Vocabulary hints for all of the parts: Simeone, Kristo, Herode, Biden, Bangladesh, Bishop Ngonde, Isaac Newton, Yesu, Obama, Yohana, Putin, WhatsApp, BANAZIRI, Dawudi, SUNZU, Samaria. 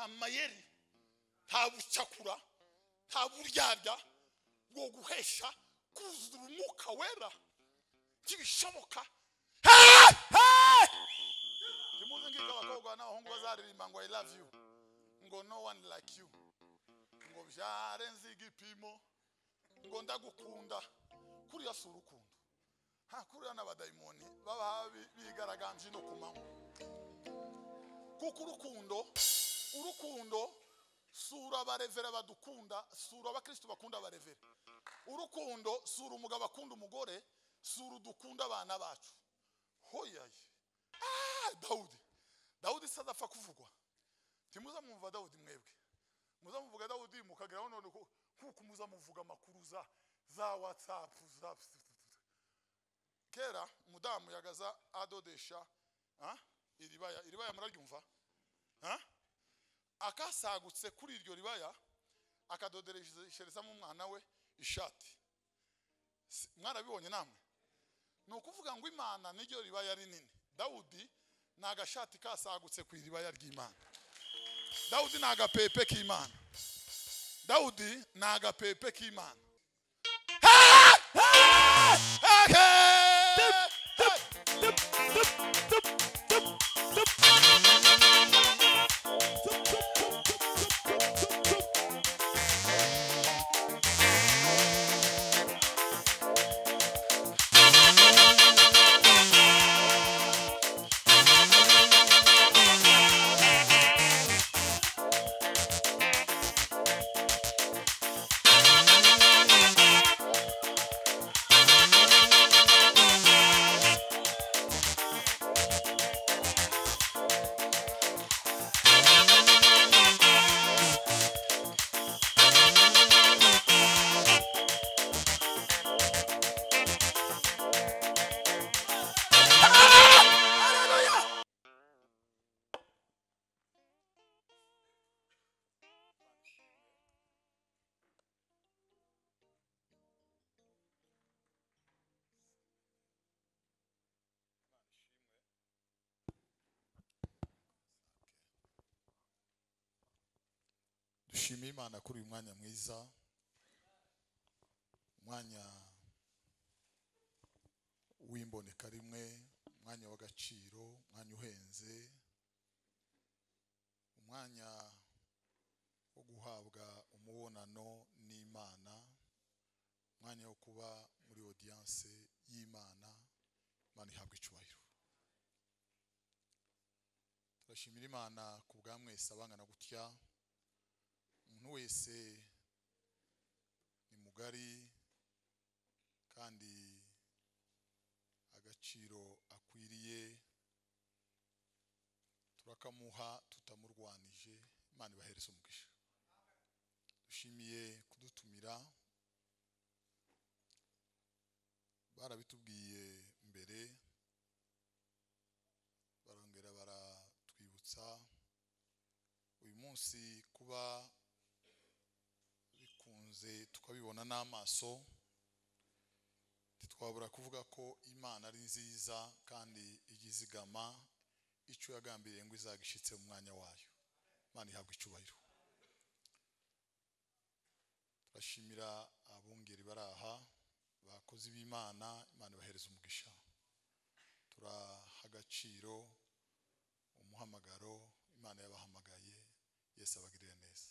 tamayeri tabuchakura taburyarya bwo guhesha kuzura umuka wera kibishoboka Timuze ngira abakobwa n'abahungu bazaririmba ngo I love you ngo no one like you ngo byarenze igipimo ngo ndagukunda kuriya sura ukundo kuriya n'abadayimoni baba bigaraganje no kumanywa kuko urukundo sura barevera badukunda sura abakristo bakunda barevera urukundo sura umugabo akunda umugore sura dukunda abana bacu hoyaye Dawudi sadapfa kuvugwa timuza mumva Dawudi mwebwe muza muvuga Dawudi mukageraho none kuko muza muvuga makuru za WhatsApp za kera mudamu yagaza adodesha iribaya muraryumva akasagutse kuri iryo ribaya akadoderesherezamo umwana we ishati mwarabibonye namwe ni ukuvuga ngo Imana n'iryo ribaya rinini Dawudi nagashati kasagutse ku iribaya ry'Imana Dawudi nagapepe k'Imana Dawudi nagapepe k'Imana Dushimye Imana kuri umwanya mwiza umwanya w'imboneka rimwe umwanya w'agaciro umwanya uhenze umwanya wo guhabwa umubonano n'Imana umwanya wo kuba muri audience y'Imana Imana ihabwa icyubahiro turashimira Imana ku bwa mwese abangana gutya umuntu wese ni mugari kandi agaciro akwiriye turakamuha tutamurwanije Imana ibahereze umugisha dushimiye kudutumira barabitubwiye mbere barongera baratwibutsa uyu munsi kuba tukabibona n'amaso twabura kuvuga ko Imana ari nziza kandi igizigama icyo yagambiriye ngo izagishitse mu mwanya wayo Imana ihabwa icyubahiro turashimira abungeri baraha bakoze b'Imana Imana ibahereze umugisha turaha agaciro umuhamagaro Imana yabahamagaye Yesu abagirira neza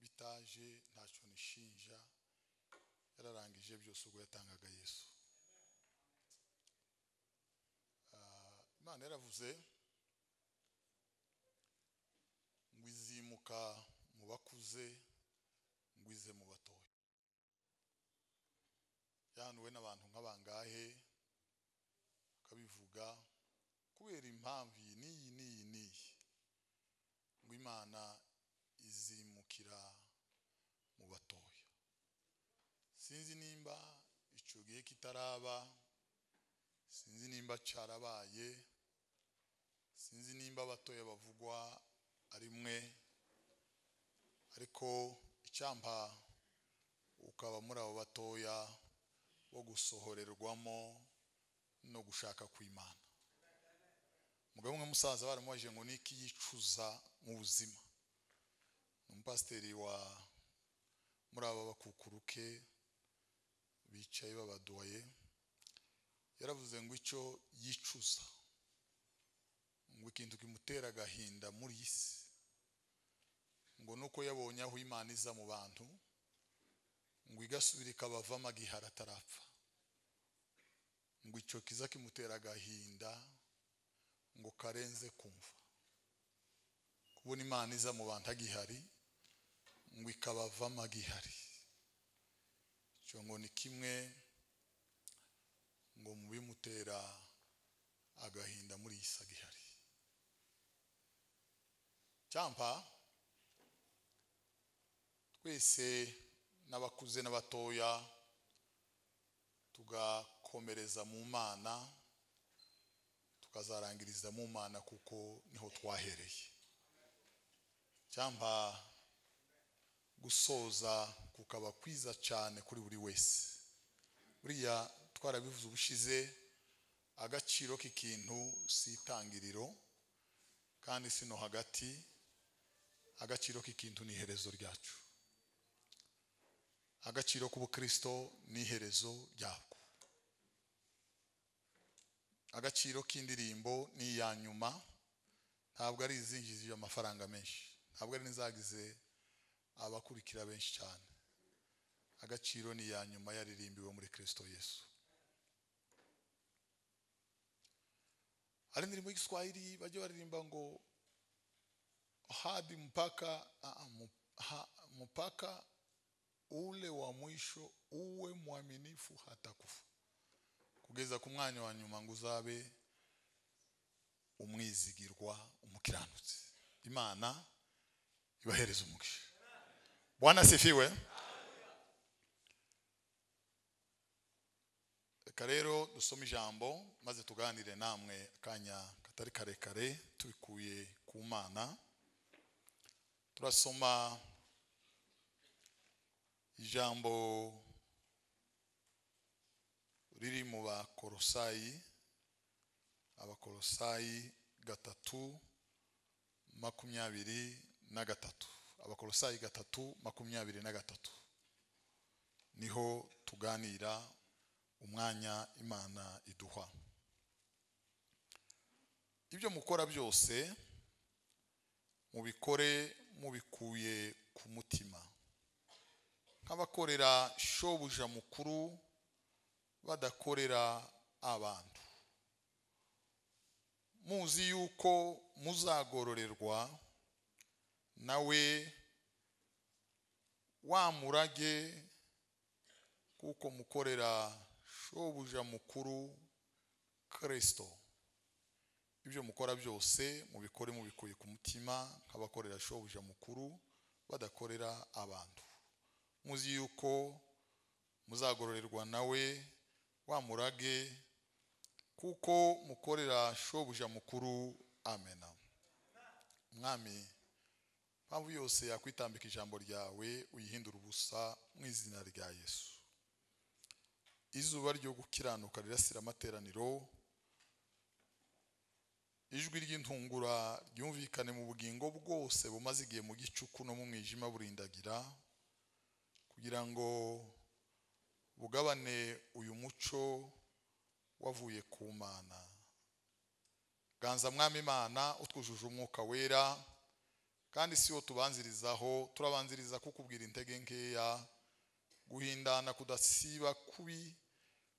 bitaje ntacyo nishinja yararangije byose ubwo yatangaga Yesu Imana yaravuze ngwizimuka mu bakuze ngwize mu batoya yahanuwe n'abantu nk'abangahe akabivuga kubera impamvu iyi n'iyi imana izimukira mu batoya. Sinzi nimba icyo gihe kitaraba, sinzi nimba cyarabaye, sinzi nimba abatoya bavugwa ari mwe, ariko icyampa ukaba muri abo batoya wo gusohorerwamo no gushaka kw'Imana. Mugabo umwe musaza baramubaje ngo niki yicuza mu buzima. Umupasiteri wa muri aba bakukuruke bicaye babadoye yaravuze ngo icyo yicuza, ngo ikintu kimutera agahinda muri isi, ngo nuko yabonye aho Imana iza mu bantu, ngo igasubira ikabavamo agihara atarapfa, ngo icyo kiza kimutera agahinda, ngo karenze kumva kubona Imana iza mu bantu agihari, ngo ikabavamo agihari. Icyo ngo ni kimwe ngo mu bimutera agahinda muri isa gihari. Cyampa twese n'abakuze n'abatoya tugakomereza mu Mana, tukazarangiriza mu Mana, kuko niho twahereye. Cyamba gusoza kukaba kwiza cyane kuri buri wese. Buriya twarabivuze ubushize, agaciro k'ikintu sitangiriro kandi sino hagati, agaciro k'ikintu ni iherezo ryacu. Agaciro k'ubukristo ni iherezo ryako. Agaciro k'indirimbo ni iya nyuma, ntabwo ari izinjije amafaranga menshi, ntabwo ari nizagize abakurikira benshi cyane. Agaciro ni iya nyuma yaririmbiwe muri Kristo Yesu. Ari ndirimbo y'Igiswahili bajye baririmba ngo hadi mpaka mpaka ule wa mwisho uwe mwaminifu hata kufa, kugeza ku mwanya wa nyuma ngo uzabe umwizigirwa, umukiranutsi. Imana ibahereza umugisha. Bwana sifiwe. Karero dusome ijambo maze tuganire namwe akanya katari karekare tubikuye ku Mana. Turasoma ijambo riri mu bakolosayi, abakolosayi 3:23 niho tuganira umwanya Imana iduha. Ibyo mukora byose mubikore mubikuye ku mutima, nk'abakorera shobuja mukuru badakorera abantu, muzi yuko muzagororerwa nawe wamurage, kuko mukorera shobuja mukuru Kristo. Ibyo mukora byose mubikore mubikuye ku mutima, nk'abakorera shobuja mukuru badakorera abantu, muzi yuko muzagororerwa nawe wamurage, kuko mukorera shobuja mukuru. Amena. Mwami, mpamvu yose yakwitambika ijambo ryawe uyihindura ubusa mu izina rya Yesu. Izuba ryo gukiranuka rirasira amateraniro, ijwi ry'intungura ryumvikane mu bugingo bwose bumaze igihe mu gicuku no mu mwijima burindagira, kugira ngo bugabane uyu muco wavuye ku Mana. Ganza Mwami Imana utwujuje umwuka wera, kandi siyo tubanzirizaho, turabanziriza kukubwira intege nkeya, guhindana kudasiba kubi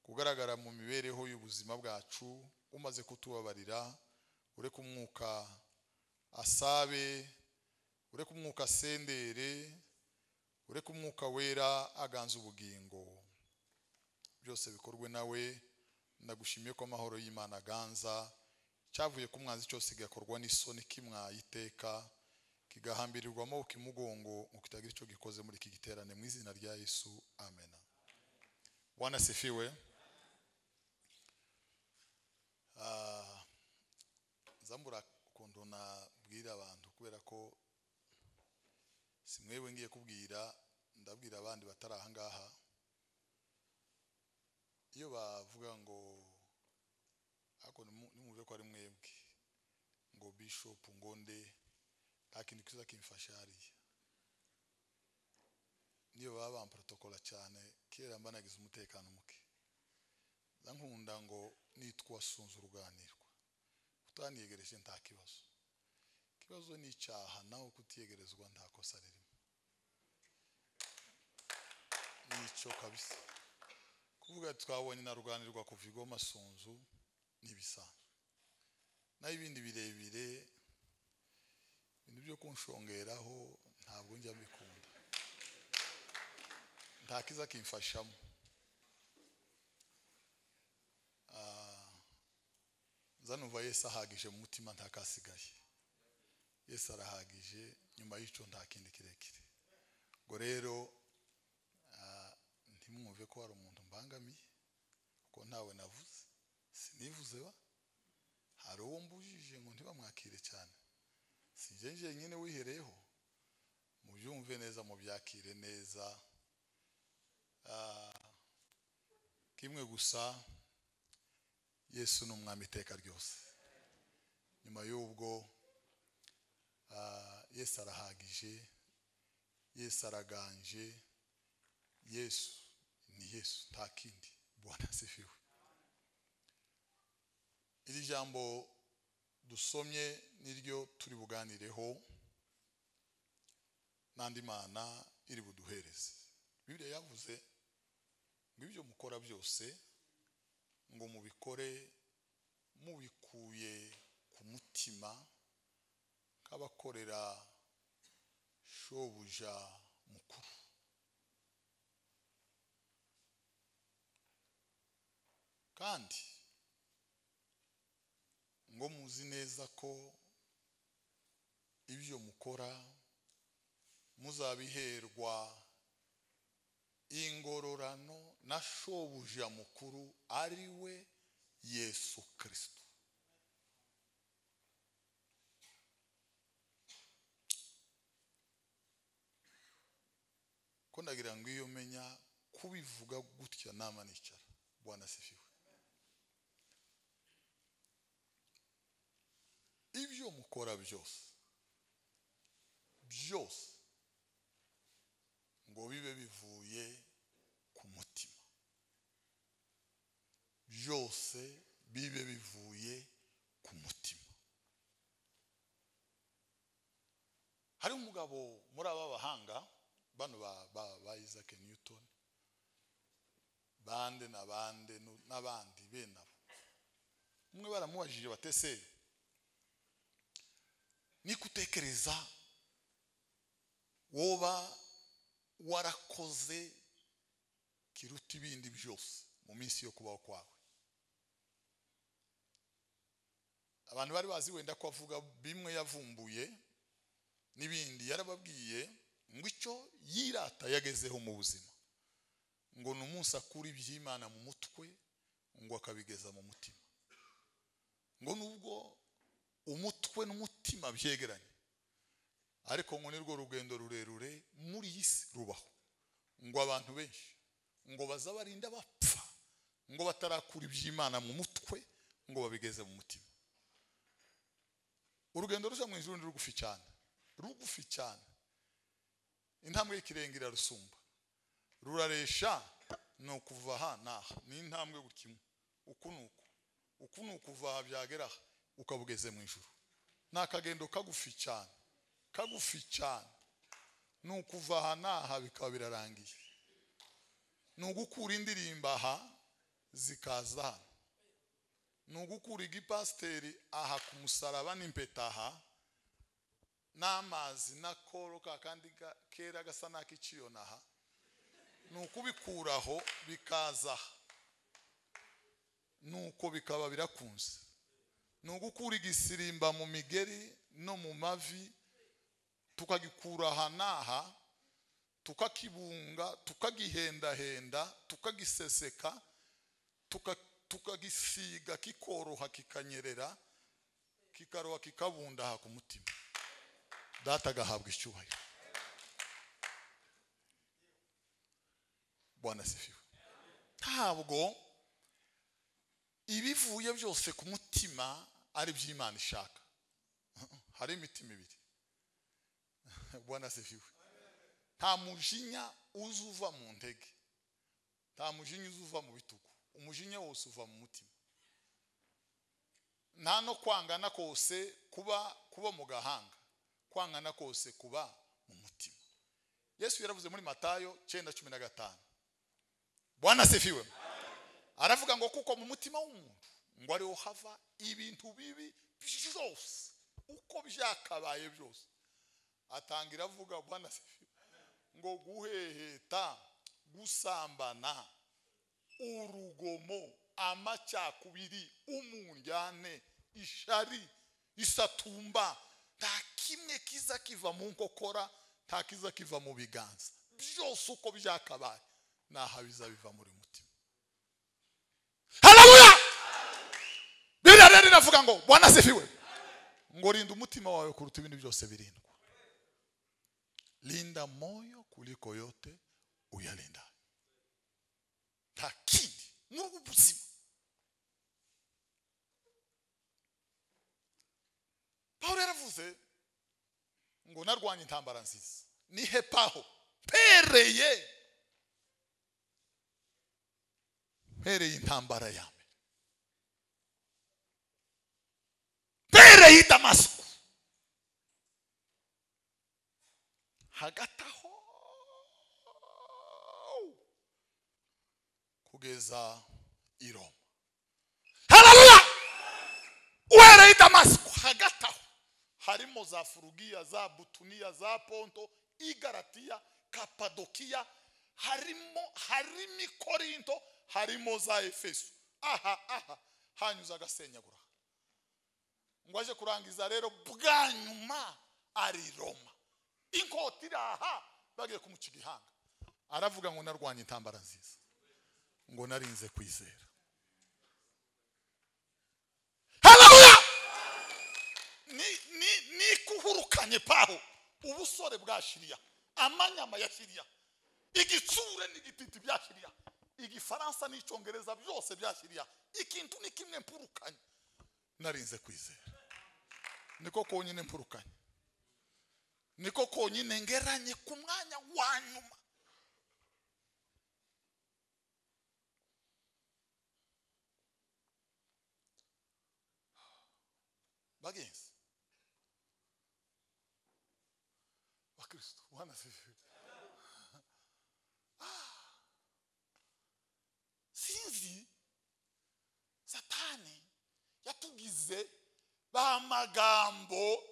kugaragara mu mibereho y'ubuzima bwacu. Umaze kutubabarira, ureke umwuka asabe, ureke umwuka sendere, ureke umwuka wera aganza ubugingo. Byose bikorwe nawe, ndagushimiye ko amahoro y'Imana ganza cyavuye ku mwanzi cyose gikorwa n'isoni kimwa iteka kigahambirirwamo ukimugongo mu kitagira cyo gikoze muri iki giterane mu izina rya Yesu amen. Bwana sifiwe. Zambura kondo na bwira abantu kubera ko simwewe ngiye kubwira ndabwira abandi batarahangaha iyo bavuga ngo ako nimuvye ko ari mwebwe ngo Bishop Ngonde akini kiza kimfashariye niyo baba protocol cyane kera mbanagize umutekano muke zankunda ngo nitwa sunzu ruganirwa utaniyegereje ntakibazo kibazo ni cyaha naho kutiyegerezwa ntakosa ririmo nico kabisa kuvuga twabonye na ruganirwa kuvigo masunzu nibisa nayo ibindi birebire nibyo kunshongeraho ntabwo njya bikunda ntakiza kimfashamo zanova Yesu ahagije mu mutima ntakasigaye Yesu arahagije nyuma y'icyo ntakindi kirekire ngo rero ntimwumve ko hari umuntu mbangamiye kuko ntawe navuze sinivuze wa hari uwo mbujije ngo ntibamwakire cyane sijenje nyine wihereho mubyumve neza mu byakire neza kimwe gusa Yesu n'umwami iteka ryose nyuma y'ubwo Yesu arahagije Yesu araganje Yesu ni Yesu ntakindi Bwana sifiwe. Iri jambo dusomye niryo turi buganireho nandi mana iri buduhereze. Bibiliya yavuze ngo ibyo mukora byose ngo mubikore mubikuye ku mutima kabakorera shobuja mukuru. Kandi ngo muzi neza ko ibyo mukora muzabiherwa ingororano na shobuja mukuru ariwe Yesu Kristo. Kondagira ngo iyo menya kubivuga gutya nama nicara. Bwana sifiwe. Ibyo mukora byose byose ngo bibe bivuye ku mutima byose bibe bivuye ku mutima. Hari umugabo muri aba bahanga bano ba Isaac Newton bande nabande nabandi benabo umwe baramubajije batese ni kutekereza woba warakoze kiruta ibindi byose mu minsi yo kubaho kwawe. Abantu bari bazi wenda ko avuga bimwe yavumbuye n'ibindi yarababwiye ngo icyo yirata yagezeho mu buzima ngo n'umunsi akura iby'Imana mu mutwe ngo akabigeza mu mutima ngo nubwo umutwe n'umutima byegeranye ariko ngo nirwo rugendo rurerure muri isi rubaho ngo abantu benshi ngo bazabarinda bapfa ngo batarakura iby'Imana mu mutwe ngo babigeze mu mutima. Urugendo ruza mu ijuru rugufi cyane rugufi cyane intambwe y'ikirengera rusumba ruraresha no kuva aha naha ni intambwe gukimwe ukunuko ukunuko kuva byagera ukabugeze mu ijuru nakagendo kagufi cyane kagufi cyane nukuva hanaha bikaba birarangiye nugukura indirimba aha zikaza nugukura igipasteri aha ku musaraba n'impeta aha n'amazi nakoroka kandi kera gasana kiciyona aha nukubikuraho bikaza nuko bikaba birakunze nugukura igisirimba mu migeri no mu mavi tukagikuraha tukakibunga tukagihenda tukagiseseka tukagisiga kikoroha kikanyerera kikaroha kikabundaha ku mutima data gahabwa icyubahiro. Bwana sifiwe. Ntabwo ibivuye byose ku mutima ari by'Imana ishaka. Hari imitima ibiri. Bwana sifiwe. Nta mujinya uzuva mu ntege. Nta mujinya uzuva mu bitugu. Umujinya wose uva mu mutima. Nta no kwangana kose kuba mu gahanga. Kwangana kose kuba mu mutima. Yesu yaravuze muri Matayo 9:15. Bwana sifiwe. Aravuga ngo kuko mu mutima w'umuntu ngo ari uhava ibintu bibi byose uko byakabaye byose atangira avuga Bwana sifiwe ngo guheheta gusambana urugomo amacakubiri umunjyane ishari isatumba nta kimwe kiza kiva mu nkokora nta kiza kiva mu biganza byose uko byakabaye na habiza biva muri mutima. Haleluya. Biblia rero inavuga ngo Bwana sifiwe. Ngo rinda umutima wawe kuruta ibintu byose birindwa. Linda moyo kuliko yote uyalinda. Takidi n'ubwo buzima. Pawulo yaravuze ngo narwanye intambara nziza. Nihepaho pereye pereye intambara ya mbere pereye Damasiko hagataho kugeza i Roma. Haleluya. Uhereye Damasiko hagataho harimo za Furugiya za Butuniya za Ponto Igaratiya Kapadokiya harimo Korinto harimo za Efeso aha hanyuza agasenyagura ngo aje kurangiza rero bwanyuma ari Roma inkotira aha bagiye kumucigihanga aravuga ngo narwanye intambara nziza ngo narinze kwizera. Haleluya. Ni kuhurukanye paho ubusore bwashiriya amanyama yashiriya igitsure n'igititi byashiriya igifaransa n'icyongereza byose byashiriya ikintu ni kimwe mpurukanye narinze kwizera niko konyine mpurukanye niko konyine ngeranye ku mwanya wanyuma bagenzi wa Kristo. Bwana sifiwe. Sinzi Satani yatugize ba magambo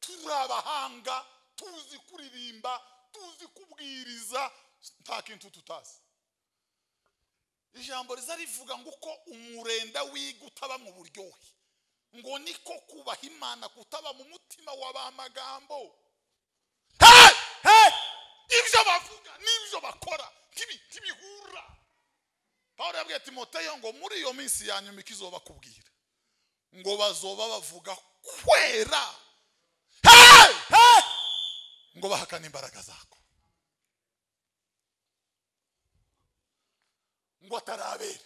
turabahanga tuzi kuririmba tuzi kubwiriza nta kintu tutazi. Ijambo riza rivuga ngo uko umurenda wiga utaba mu buryohe ngo niko kubaha Imana kutaba mu mutima w'aba magambo. Ibyo bavuga n'ibyo bakora tibihura. Pawulo yabwiye Timoteyo ngo muri iyo minsi ya nyuma ikizoba kubwira ngo bazoba bavuga kwera ngo bahakane imbaraga zako ngo atarabera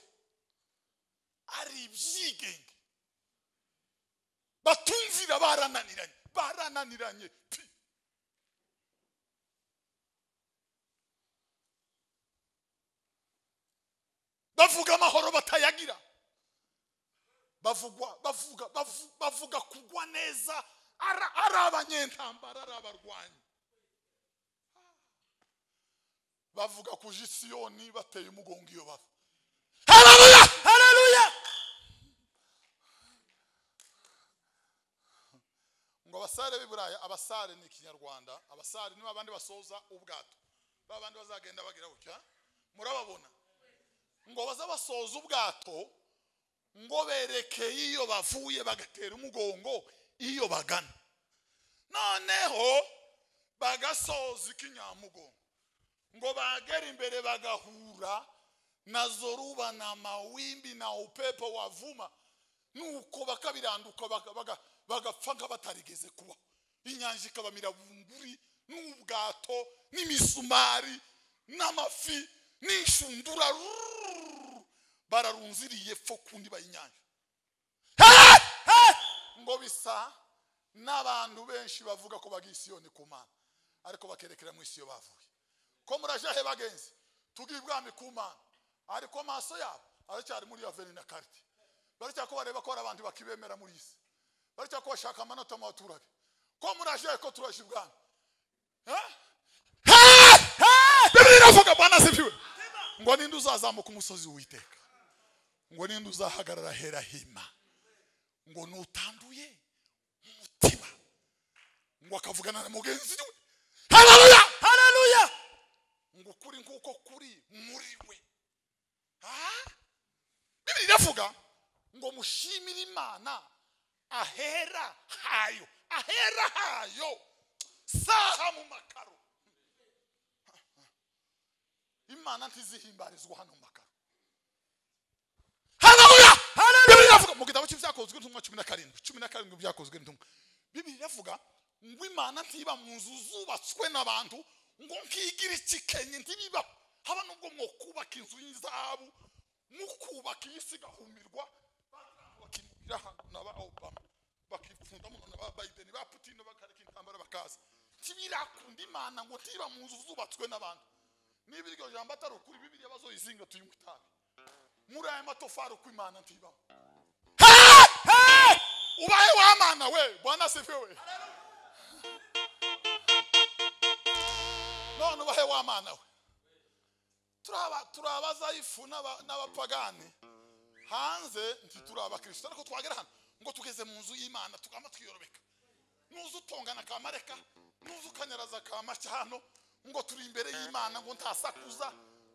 ari ibyigenge batumvira barananiranye bavuga amahoro batayagira bavuga kugwa neza ari abanyentambara ari abarwanyi bavuga kuja Siyoni bateye umugongo iyo bava. Haleluya. Haleluya. Ngo abasare b'Iburaya abasare ni Kinyarwanda abasare ni abandi basoza ubwato babandi bazagenda bagira bucya murababona ngo bazabasoza ubwato ngo berekeye iyo bavuye bagatera umugongo iyo bagana noneho bagasoza ikinyamugongo ngo bagere imbere bagahura na zoruba na mawimbi na upepo wavuma nuko bakabiranduka bagapfanga batarigeze kuba inyanja ikabamira bunguri n'ubwato n'imisumari n'amafi n'inshundura bararunziriye fo kundi bayinyanja ngo bisa n'abantu benshi bavuga ko bagisiyoni kumana ariko bakerekera mu isiyo bavuye ko murajahe bagenzi tugibwami kumana ariko maso yabo aracyari muri yaveni na carte baricya ko bareba ko abantu bakibemera muri isi baricya ko bashaka amanota mu baturage ko murajahe ko turashibwana Bibiri navuga bana sifiwe ngo ninde uzazamuka umusozi w'iteka ngo ninde uzahagarara hera hima ngo nutanduye umutima ngo akavugana na mugenzi we haleluya haleluya ngo kuri nguko kuri muri we Bibiri navuga ngo mushimira Imana ahera hayo saha mu makaro Imana ntizihimbarizwa hano makaro Haleluya Bibiri navuga mu gitabo cy'ibyakozwe n'intumwa 17 byakozwe n'intumwa Bibiri navuga ngo Imana ntiba mu nzu zubatswe n'abantu ngo nkigira ikikenye ntibiba haba nubwo mwokubaka inzu y'izahabu mukubaka isi gahumirwa bakinira n'aba Obama bakipfunda mu n'aba Biden ba Putin bakareka intambara bakaza tibirakunda Imana ngo tiba mu nzu zubatswe n'abantu nibiryo jambo atarukuri Bibiliya bazoyizinga tuyumutabe muri aya matofaro kw'Imana ntiba ubaye wamana we bwana sefiwe none ubaye wamana we turabaza ifu n'abapagani hanze ntituraba Kristo ariko twagera hano ngo tugeze mu nzu y'Imana tugama twiyorobeka nuzu tongana kamareka nuzu kanyaraza kamacha hano ngo turi imbere y'Imana ngo ntasakuza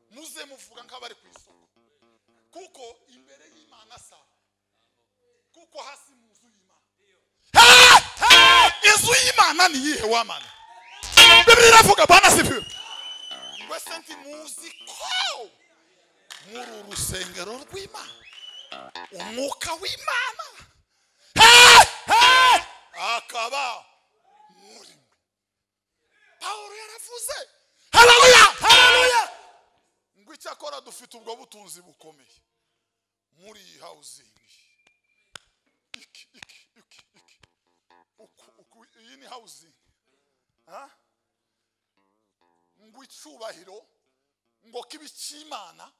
muze muvuga nk'abari ku isoko kuko imbere y'Imana sa kuko hasi mu nzu y'Imana inzu y'Imana ni yihe wamana Bibiri iravuga bana sifiwe Wesenti muziko muri urusengero rw'Imana umwuka w'Imana akaba muri Paulo yaravuze haleluya haleluya ngo icyakora dufite ubwo butunzi bukomeye muri housing iyi ni housing ngo icyubahiro ngo kibikimana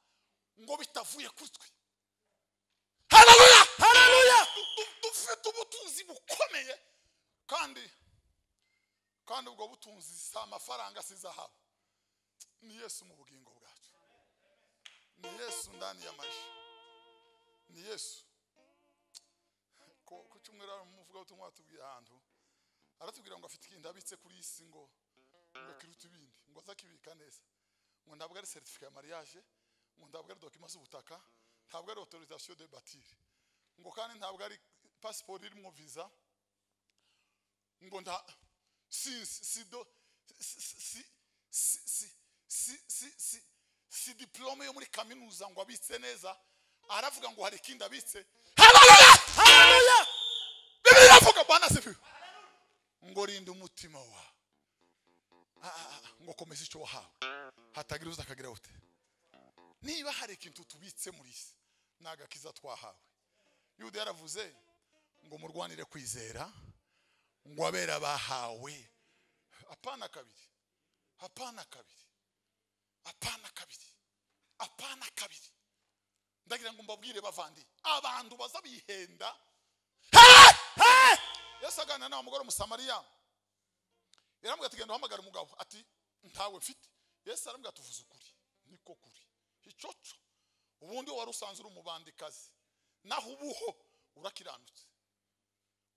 ngo bitavuye kuri twe haleluya haleluya dufite ubutunzi bukomeye kandi ubwo butunzi si amafaranga si zahabu ni Yesu mu bugingo bwacu ni Yesu ndani ya maisha ni Yesu ko cyumwera muvuga utumwa tubwiye ahantu aratubwira ngo afite ikindabitse kuri isi ngo kiruta ibindi ngo azakibika neza ngo ndabwa ari certificat ya mariage ngo ndabwa ari document z'ubutaka ntabwo ari autorisation de bâtir ngo kandi ntabwo ari passport irimo visa ngo nda si diplome yo muri kaminuza ngo abitse neza aravuga ngo hari ikindi abitse haleluya haleluya Bibiri avuga bana sifi ngo rinda umutima wawe ngo komeza icyo wahawe hatagira uzakagira ute niba hari ikintu tubitse muri isi nagakiza twahawe Yuda yaravuze ngo murwanire kwizera ngo abera bahawe apana kabiri ndagira ngo mbabwire bavandi abantu bazabihenda yasagana na umugore mu Samaria yaramubwira ati genda uhamagara umugabo ati ntawe mfite Yesu aramubwira ati uvuze ukuri niko kuri icoco ubundi wari usanzura umubandikazi naho ubuho urakiranutse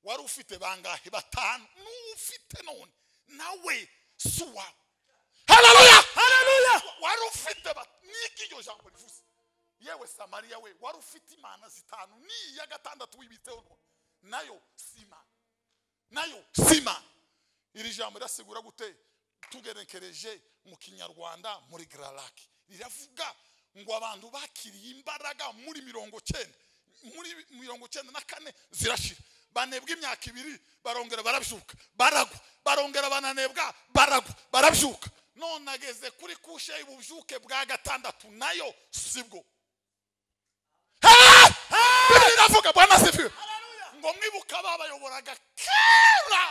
wari ufite bangahe batanu n'ufite none nawe suwa haleluya haleluya wari ufite niki yo jambo rivuze yewe Samaria we wari ufite imana zitanu ni ya gatandatu wibiteho nayo sima iri jambo rasigura gute batugerekereje mu kinyarwanda muri Gralaki riravuga ngo abantu bakiriye imbaraga muri 90 muri 94 zirashira banebwa imyaka 2 barongera barabishuka baragwa barongera bananebwa baragwa barabishuka none ageze kuri kushe ibubjuke bwa gatandatu nayo sibwo biravuga bwana sifiwe ngo mwibuka babayoboraga kera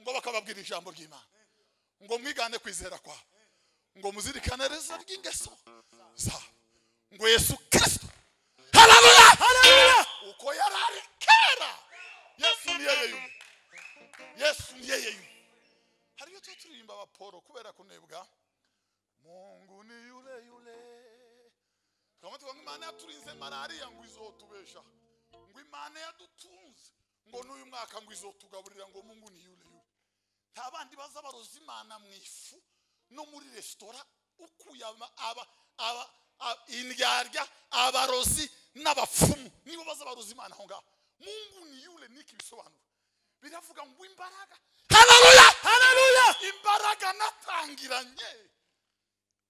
ngo bakababwira ijambo ry'Imana ngo mwigane kwizera kwa ngo muzirikane reza ry'ingeso za ngo Yesu Kristo haleluya haleluya uko yarari kera Yesu niye yeyu Yesu niye yeyu hariyo tuturirimba abaporo kubera kunebwa Mungu ni yule yule kamati ngo Imana yaturinze malaria ngo izotubesha ngo Imana yadutunze ngo n'uyu mwaka ngo izotugaburira ngo Mungu ni yule yule tabandi bazabaroza Imana mwifu no muri restaurant ukuyama aba indyarya abarozi n'abapfumu nibo bazabaroza Imana honga Mungu ni yule niki bisobanura biravuga ngo imbaraga haleluya haleluya imbaraga natangiranye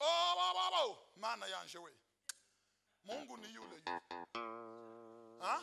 oh baba mana yanje we Mungu ni yule yule ha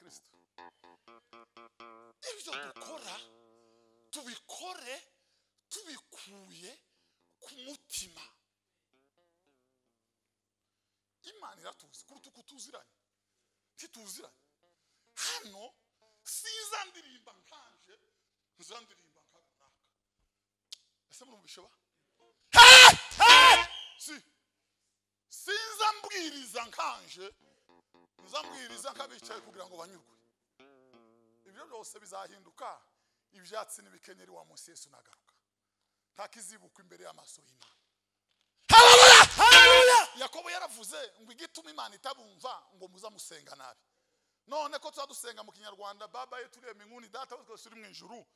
Kristo ibyo dukora tubikore tubikuye ku mutima Imana iratuzi kuruta uko tuziranye ntituziranye hano sizandirimba nkanje uzandirimba nkakanaka ese murumvishoba si sinzambwiriza nkanje nzambwiriza kabicaye kugira ngo banyurwe ibyo byose bizahinduka ibyatsi n'ibikenyeri wa Mose Yesu nagaruka takizibuka imbere y'amaso y'Imana haleluya haleluya Yakobo yaravuze ngo igituma Imana itabumva ngo muzamusenga nabi none ko twadusenga mu kinyarwanda baba yetureme inkuni data twose uri mu ijuru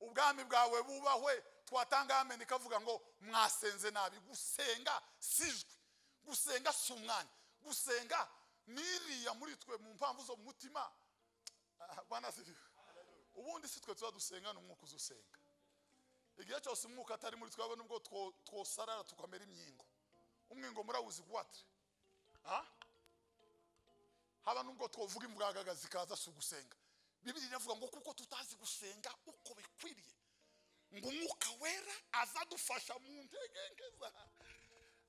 ubwami bwawe bubahwe twatanga amene kavuga ngo mwasenze nabi gusenga sijwe gusenga sumwana gusenga miri ya muri twe mu mpamvu zo mutima bana sifi ubundi sitwe tuzadusenga n'umwuka uzusenga igihe cyose umwuka atari muri twe nubwo twosarara tukamera imyingo umwingo murawuzi kwatre haba nubwo twovuga imvugagazi kaza sugusenga Bibiliya iravuga ngo kuko tutazi gusenga uko bikwiriye ngo umwuka wera azadufasha mu ntegengeza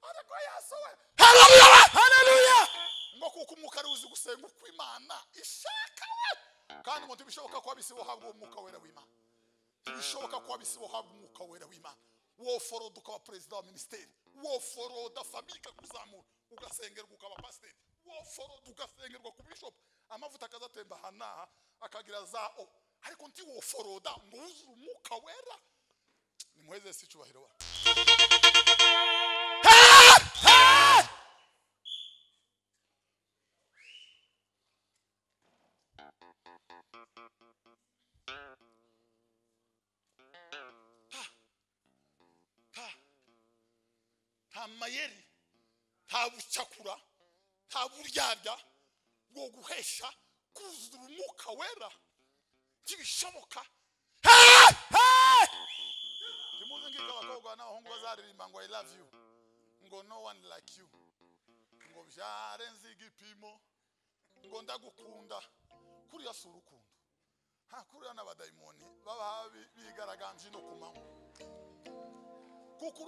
ariko yasowe haleluya haleluya ngo kuko umwuka ruzi gusenga uko Imana ishaka kandi ngo tubishoboka ko abisi bohabwa umwuka wera w'Imana tubishoboka ko abisi bohabwa umwuka wera w'Imana wo foroda ukaba president wa ministeri wo foroda famika kuzamura ugasengerwa ukaba pastor wo foroda ugasengerwa ku bishop amavuta akazatemba hanaha akagira zao ariko nti wo foroda ngo uzure umwuka wera ni mweze si cyubahiro wa Mayeri tabucakura taburyarya bwo guhesha kuzura umwuka wera kibishoboka kimuze ngika bakogwa naho ngo bazaririmba ngo I love you ngo no one like you ngo byarenze igipimo ngo ndagukunda kuri yasura ukundo hakuri n'abadayimoni baba bigaragambye no kumanywa kuko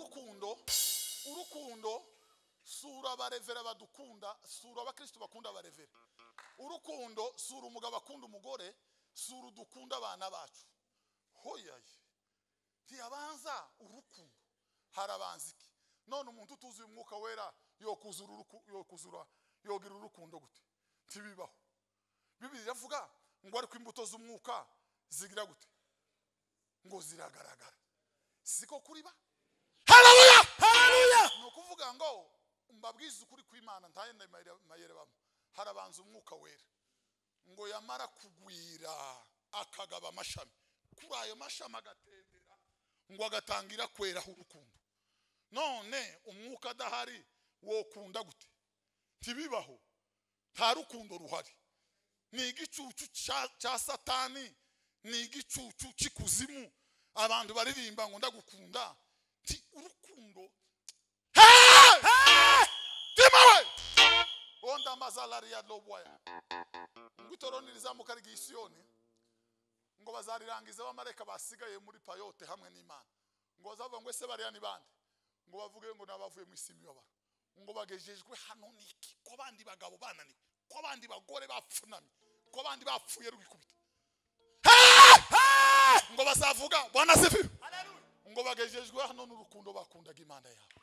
urukundo sura abarevera badukunda sura abakristo bakunda abarevera urukundo sura umugabo bakunda umugore sura dukunda abana bacu hoyaye tiyabanza urukundo harabanziki none umuntu utuzi umwuka wera yo kuzura urukundo gute tibibaho Bibi ziravuga ngo ari kwimbuto z'umwuka zigira gute ngo ziragaragara siko kuriba. Haleluya, haleluya. Nukuvuga ngo mbabwiza ukuri kw'Imana ntaye ndayerebamo. Harabanza umwuka wera ngo yamara kugwira akagaba amashami, kuri ayo mashami agatendera ngo agatangira kwera urukundo. None umwuka adahari wo kunda gute tibibaho, nta rukundo ruhari. Ni igicucu cya Satani, ni igicucu cy'ikuzimu. Abantu baririmba ngo ndagukunda ti urukundo timawe onda mazalari ya lobwaya ngitoroniriza mu kari gisione ngo bazarirangiza abamareka basigaye muri payote hamwe n'Imana ngo bazava ngo ese bariyani bande ngo bavuge ngo nabavuye mu isimi babara ngo bagejejwe hano niki ko bandi bagabo bananiwe ko bandi bagore bapfunamye ko bandi bapfuye rwikubita ngo bazavuga Bwana sifi ngo bagejejwe hano n'urukundo bakundaga Imana yabo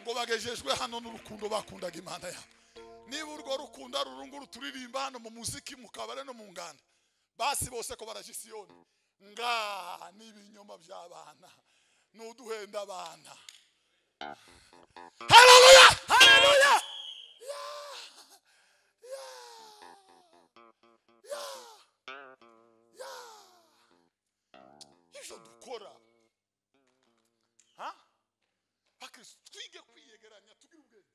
ngo bagejejwe hano n'urukundo bakundaga Imana yabo. Niba urwo rukundo rurunguru turirimba hano mu muziki mu kabare no mu nganda basi bose ko barajisiyoni nga nibinyoma by'abana n'uduhenda abana. Haleluya, haleluya. Ibyo dukora Bakristo twige kwiyegeranya tugire ubwenge.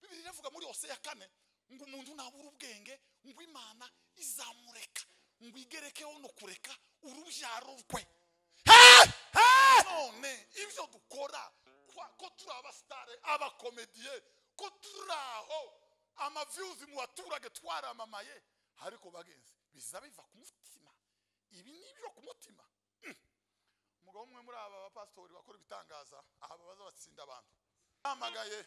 Bibiliya iravuga muri Oseya 4 ngo umuntu nabura ubwenge ngo Imana izamureka ngo igerekeho no kureka urubyaro rwe. None ibyo dukora ko turi abastare abakomediye ko turaho ama views mu baturage twaramamaye ariko bagenzi bizabiva ku mutima. Ibi ni ibyo ku mutima. Umugabo umwe muri aba bapastori bakora bitangaza aba baza batsinda abantu amagaye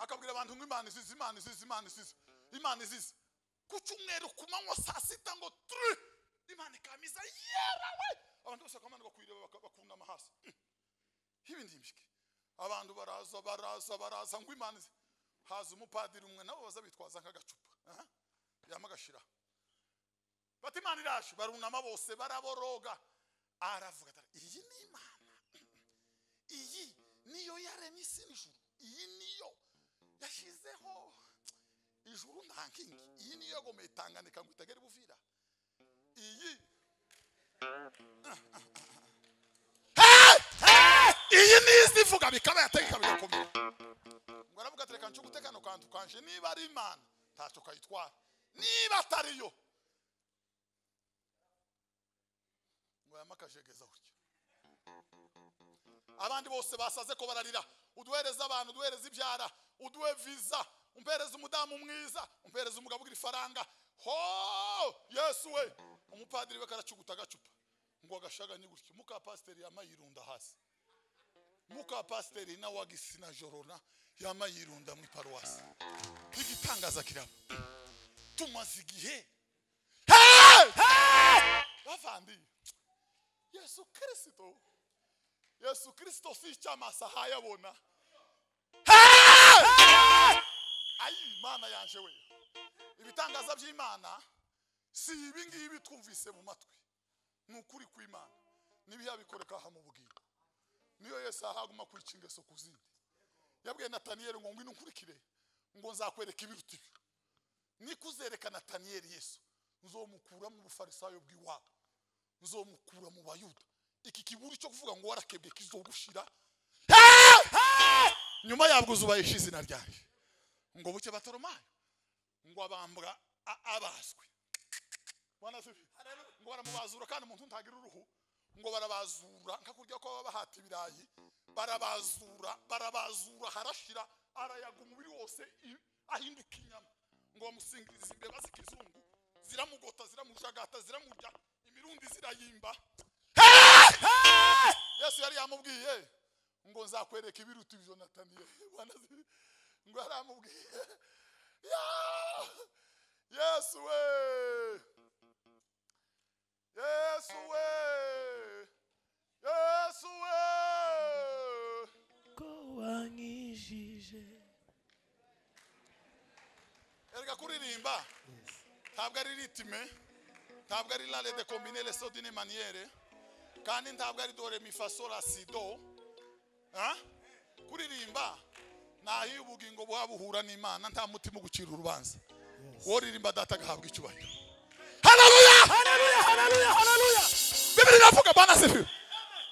akabwira abantu ngo Imana isizi, Imana isizi, Imana isizi, Imana isizi. Kucyumweru kumanywa saa sita ngo tru Imana ikamiza yerawe abantu bose bakamana bakwira bakunda amahasa. Hibi ndimishike abantu baraza ngo Imana isizi. Haza umupadiri umwe nabo baza bitwaza nk'agacupa yamagashira bati Imana irashe barunama bose baraboroga aravuga ati iyi ni Imana, iyi niyo yaremye isi n'ijuru, iyi niyo yashizeho ijuru nta nkingi, iyi niyo yagomeye Tanganika ngo itagera buvira, iyi n'isi ivuga bikaba yategeka bigakomera. Ngo aravuga ati reka nshuguteka no kantu kanje niba ari Imana ntacyo kayitwara, niba atari yo amakajegeza urya. Abandi bose basaze ko bararira uduhereza abantu, uduhereza ibyara, uduhe visa, umpereza umudamu mwiza, umpereza umugabo ugira ifaranga. Ho Yesu we umupadiri we karacuguta gacupa ngo agashaganye gutyo muka pasiteri yamayirunda hasi, muka pasiteri na wagisina jorona yamayirunda mu paruwasi. Igitangaza kirabo tumaze igihe bavandi Yesu Kristo, Yesu Kristo si chama sahaya bona. Ayi Imana yanje we. Ibitangaza by'Imana si ibingibi twumvise mu matwi. Nukuri kw'Imana nibiyabikoreka ha mu bugingo. Niyo Yesu ahaguma kwicingeso kuzindi. Yabwiye Nataniyeli ngo ngwino nkurikire ngo nzakwereka ibiruta ibi. Nikuzereka Nataniyeli Yesu nzomukura mu bufarisayo bw'iwabo. Nzomukura mu bayuda iki kiburi cyo kuvuga ngo warakebwe kizogushira nyuma yabwo zubahisha izina ryanje ngo buke batoromaye ngo abambwa abaswe Bwana sifi ngo baramubazura kandi umuntu ntagira uruhu ngo barabazura nkakurya ko babahata ibirayi barabazura harashira arayaga umubiri wose ahinduka inyama ngo bamusingirize imbeba z'ikizungu ziramugota ziramujagata ziramurya mirundi zirayimba. Yesu yari yamubwiye ngo nzakwereka ibiruta ibyo Nataniyeli. Bwana ngo aramubwiye Yesu we, Yesu we, Yesu we ko wanyijije Erega kuririmba ntabwo ari ritme, ntabwo ari la de combiner les sons d'une manière, kandi ntabwo ari dore mi fa sol la si do. Kuririmba nahi ubugingo bwabuhura n'Imana nta mutima ugucira urubanza. Woririmba data gahabwa icyubahiro. Haleluya, haleluya, haleluya, haleluya. Bibiri navuga bana sefu.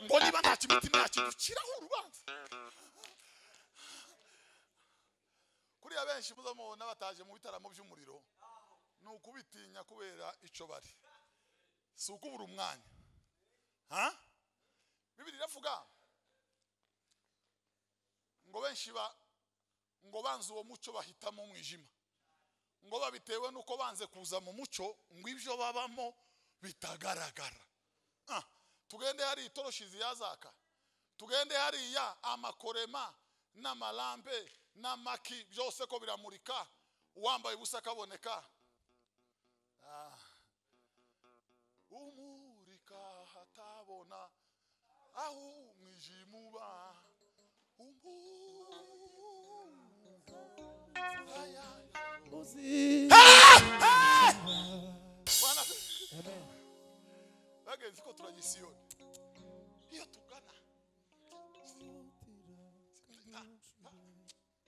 Ngo niba nta kimitima yakiducira urubanza. Kuri abenshi muzamubona bataje mu bitaramo by'umuriro. Nuko bitinya kubera icyo bari. Si ukubura umwanya. Bibiri navuga ngo benshi ba ngo banze uwo muco bahitamo umwijima. Ngo babitewe nuko banze kuza mu muco ngo ibyo babamo bitagaragara. Tugende hari itoroshizi yazaka. Tugende hari ya amakorema n'amalambe n'amaki byose ko biramurika uwambaye ubusa kaboneka. Umurika hatabona aho umwijimuba. Bagenzi ko tradition iyo tugana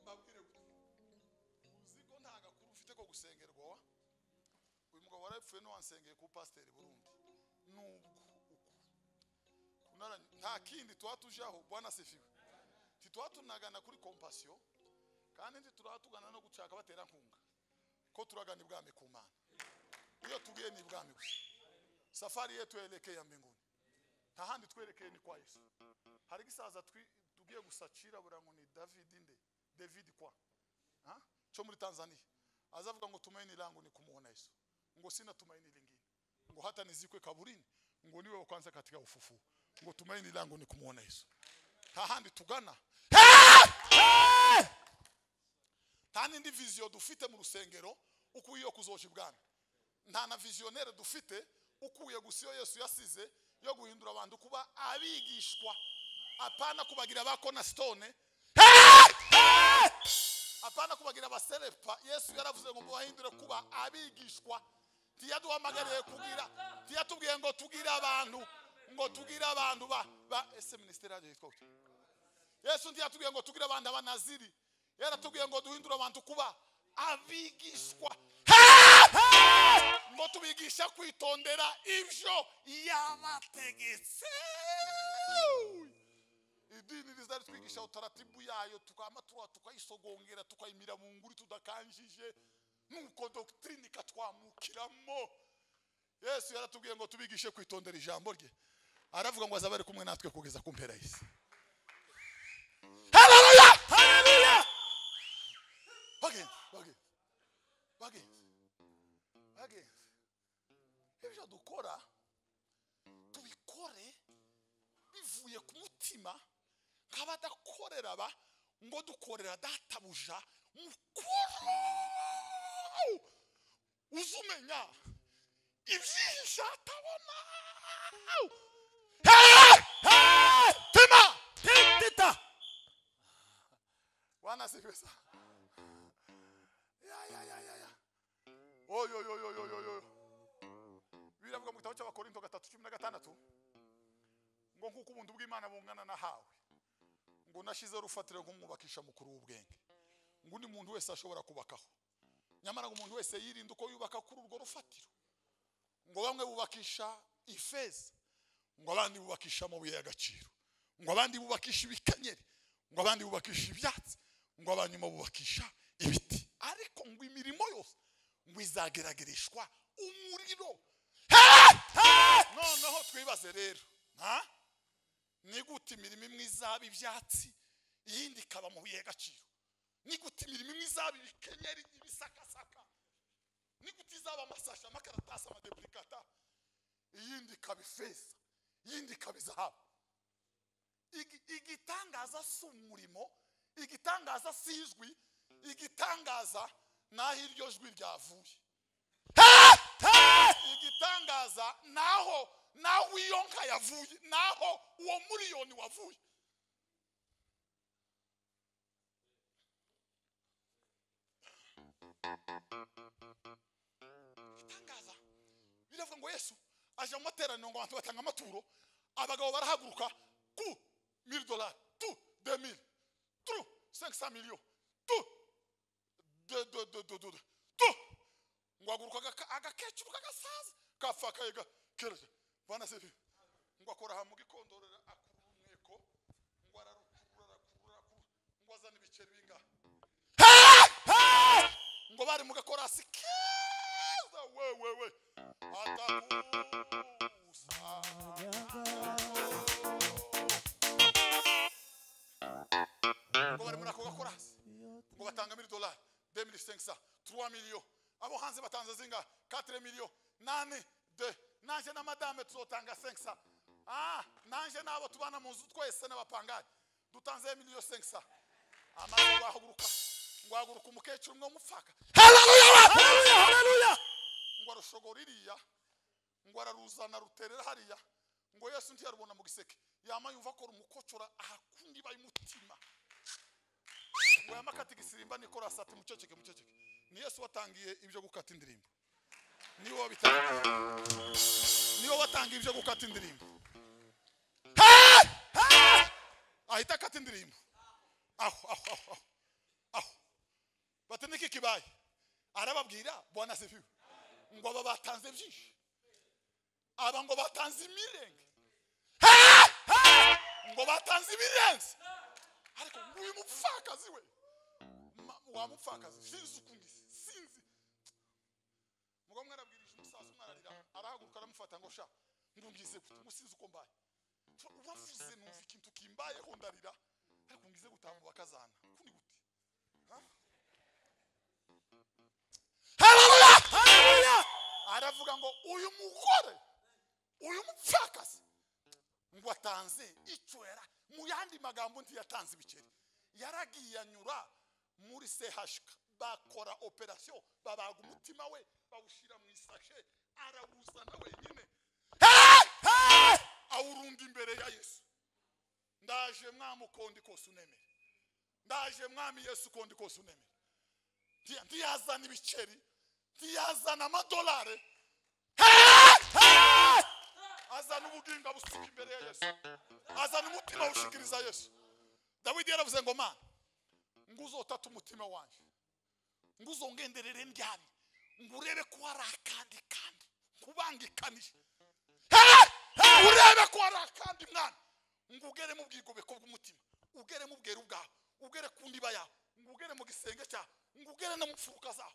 babwire uzi ko ntaga kuru ufite ko gusengerwa uyu mugabo warapfuye no ansengeye ku pasteur Burundi nubwo kunara nta kindi twatujaho bwana sefiwe titwatunagana kuri compassion kandi turatugana no gucaka batera nkunga ko turagana ibwami ku Mana iyo tugiye ni ibwami gusa safari yetu elekeye mbinguni tahandi twerekeye ni kwa Yesu hari gisaza tugiye gusacira burango ni David kwa cyo muri Tanzania azavuga ngo tumaini langu ni kumuona Yesu ngo sina tumaini lingine ngo hata nizikwe kaburini ngo niwe kwanza katika ufufu ngo tumaini langu ni kumuona Yesu tahandi tugana tani ndi vizio dufite mu rusengero uko iyo kuzojibwana nta na visionnaire dufite ukuye gusiyo Yesu yasize yo guhindura abantu kuba abigishwa apana kubagira bakona stone apana kubagira baserepa Yesu yaravuze ngo bahindure kuba abigishwa tiyaduhamagariye kugira tiyatubwiye ngo tugira abantu ba ese ministeri yaje yitwa uti Yesu ntiyatubwiye ngo tugira abantu abanaziri yaratubwiye ngo duhindure abantu kuba abigishwa ngo tubigisha kwitondera ibyo yabategetse idini rizari twigisha utaratibu yayo tukamatura tukayisogongera tukayimira mu nguri tudakanjije nuko doctrine katwamukiramo Yesu yaratubwiye ngo tubigishe kwitondera ijambo rye aravuga ngo azabare kumwe natwe kugeza ku mpera y'isi. Haleluya, haleluya. Okay. Ibyo dukora tubikore bivuye ku mutima nk'abadakorera ba ngo dukorera databuja mukuru uzumenya ibyihisha atabona tema teta wana sifesa ya oyo biravuga mu gitabo cy'abakorinto 3:16 ngo nkuko ubuntu bw'Imana bungana na hawe ngo nashize rufatire nk'umwubakisha mukuru w'ubwenge ngo ni umuntu wese ashobora kubakaho nyamara ngo umuntu wese yirinde uko yubaka kuri urwo rufatiro ngo bamwe bubakisha ifeza ngo abandi bubakisha amabuye y'agaciro ngo abandi bubakisha ibikenyeri ngo abandi bubakisha ibyatsi ngo abanyuma bubakisha ibiti ariko ngo imirimo yose bizageragirishwa umuriro noneho twibaze rero ni gute imirimo imwe izaba ibyatsi iyindi ikaba mu bihe gaciro ni gute imirimo imwe izaba ibikenyeri ibisakasaka ni gute izaba amasashe amakaratasi amadepurikata iyindi ikaba ifeza iyindi ikaba izahabu igitangaza si umurimo igitangaza si ijwi igitangaza naho iryo jwi ryavuye igitangaza naho iyo nka yavuye naho uwo muriyoni wavuye baratangaza biravuga ngo Yesu aje mu materaniro ngo abantu batanga amaturo abagabo barahaguruka ku $1000 tu 2000 tu 500 millions tu tu ngo aguruka agakecuruka agasaza kafaka ega kereza bana sefi ngo akora ha mu gikondorera akuru umweko ngo ararukurura ngo azana ibiceri binga ngo bari mu gakora sikiza we ngo bari mu gakora ngo batanga $1000 2500 3 millions abo hanze batanze zinga 4 millions 8 de nanje na madame tuzotanga 500 nanje nabo tubana mu nzu twese n'abapangari dutanze $1,500,000 amazi wahaguruka ngwaguruka umukecuru umwe umufaka haleluya ngwarushogoriria ngwararuzana ruterera hariya ngo Yesu ntiyarubona mu giseke yama yumva ko rumukocora ahakundi bayimutima ngo yamakati gisirimba nikora sati muceceke ni Yesu watangiye ibyo gukata indirimbo niwo watangiye ibyo gukata indirimbo ahita kata indirimbo aho bataniki kibaye arababwira bona sefiwe ngo baba batanze byinshi abango batanze imirenge ngo batanze ibirenze ariko uyu mupfakazi we wamupfakazi sinzi ukundisi sinzi mugo mwarabwirije umusaza mwararira arahaguruka aramufata ngo sha ndungize gute musinzi uko mbaye wafuze numva ikintu kimbayeho ndarira ariko ngize gutambuka bakazana kundi gute haleluya aravuga ngo uyu mugore uyu mupfakazi ngo atanze icwera mu yandi magambo ndi yatanze ibiceri yaragiye anyura muri sehashka bakora operation babaga umutima we bawushira mu isashe arawuzana wenyine awurundi imbere ya Yesu ndaje mwamukondi kosunemere ndaje mwami Yesu kondi kosunemere ntiyazana ibiceri ntiyazana amadolare azana ubuginga busuka imbere ya Yesu azana umutima ushikiriza Yesu Dawidi yaravuze ngo mana nguzo tatu umutima wanje nguzo ngenderere ndyane ngurebe ko arakandi kandi kubangikanisha urebe ko arakandi mwana ngugere mu bwigobe ko bw'umutima ugere mu bwere ubwawe ugere kundi baya ngugere mu gisenge cya ngugere no mfuruka zaho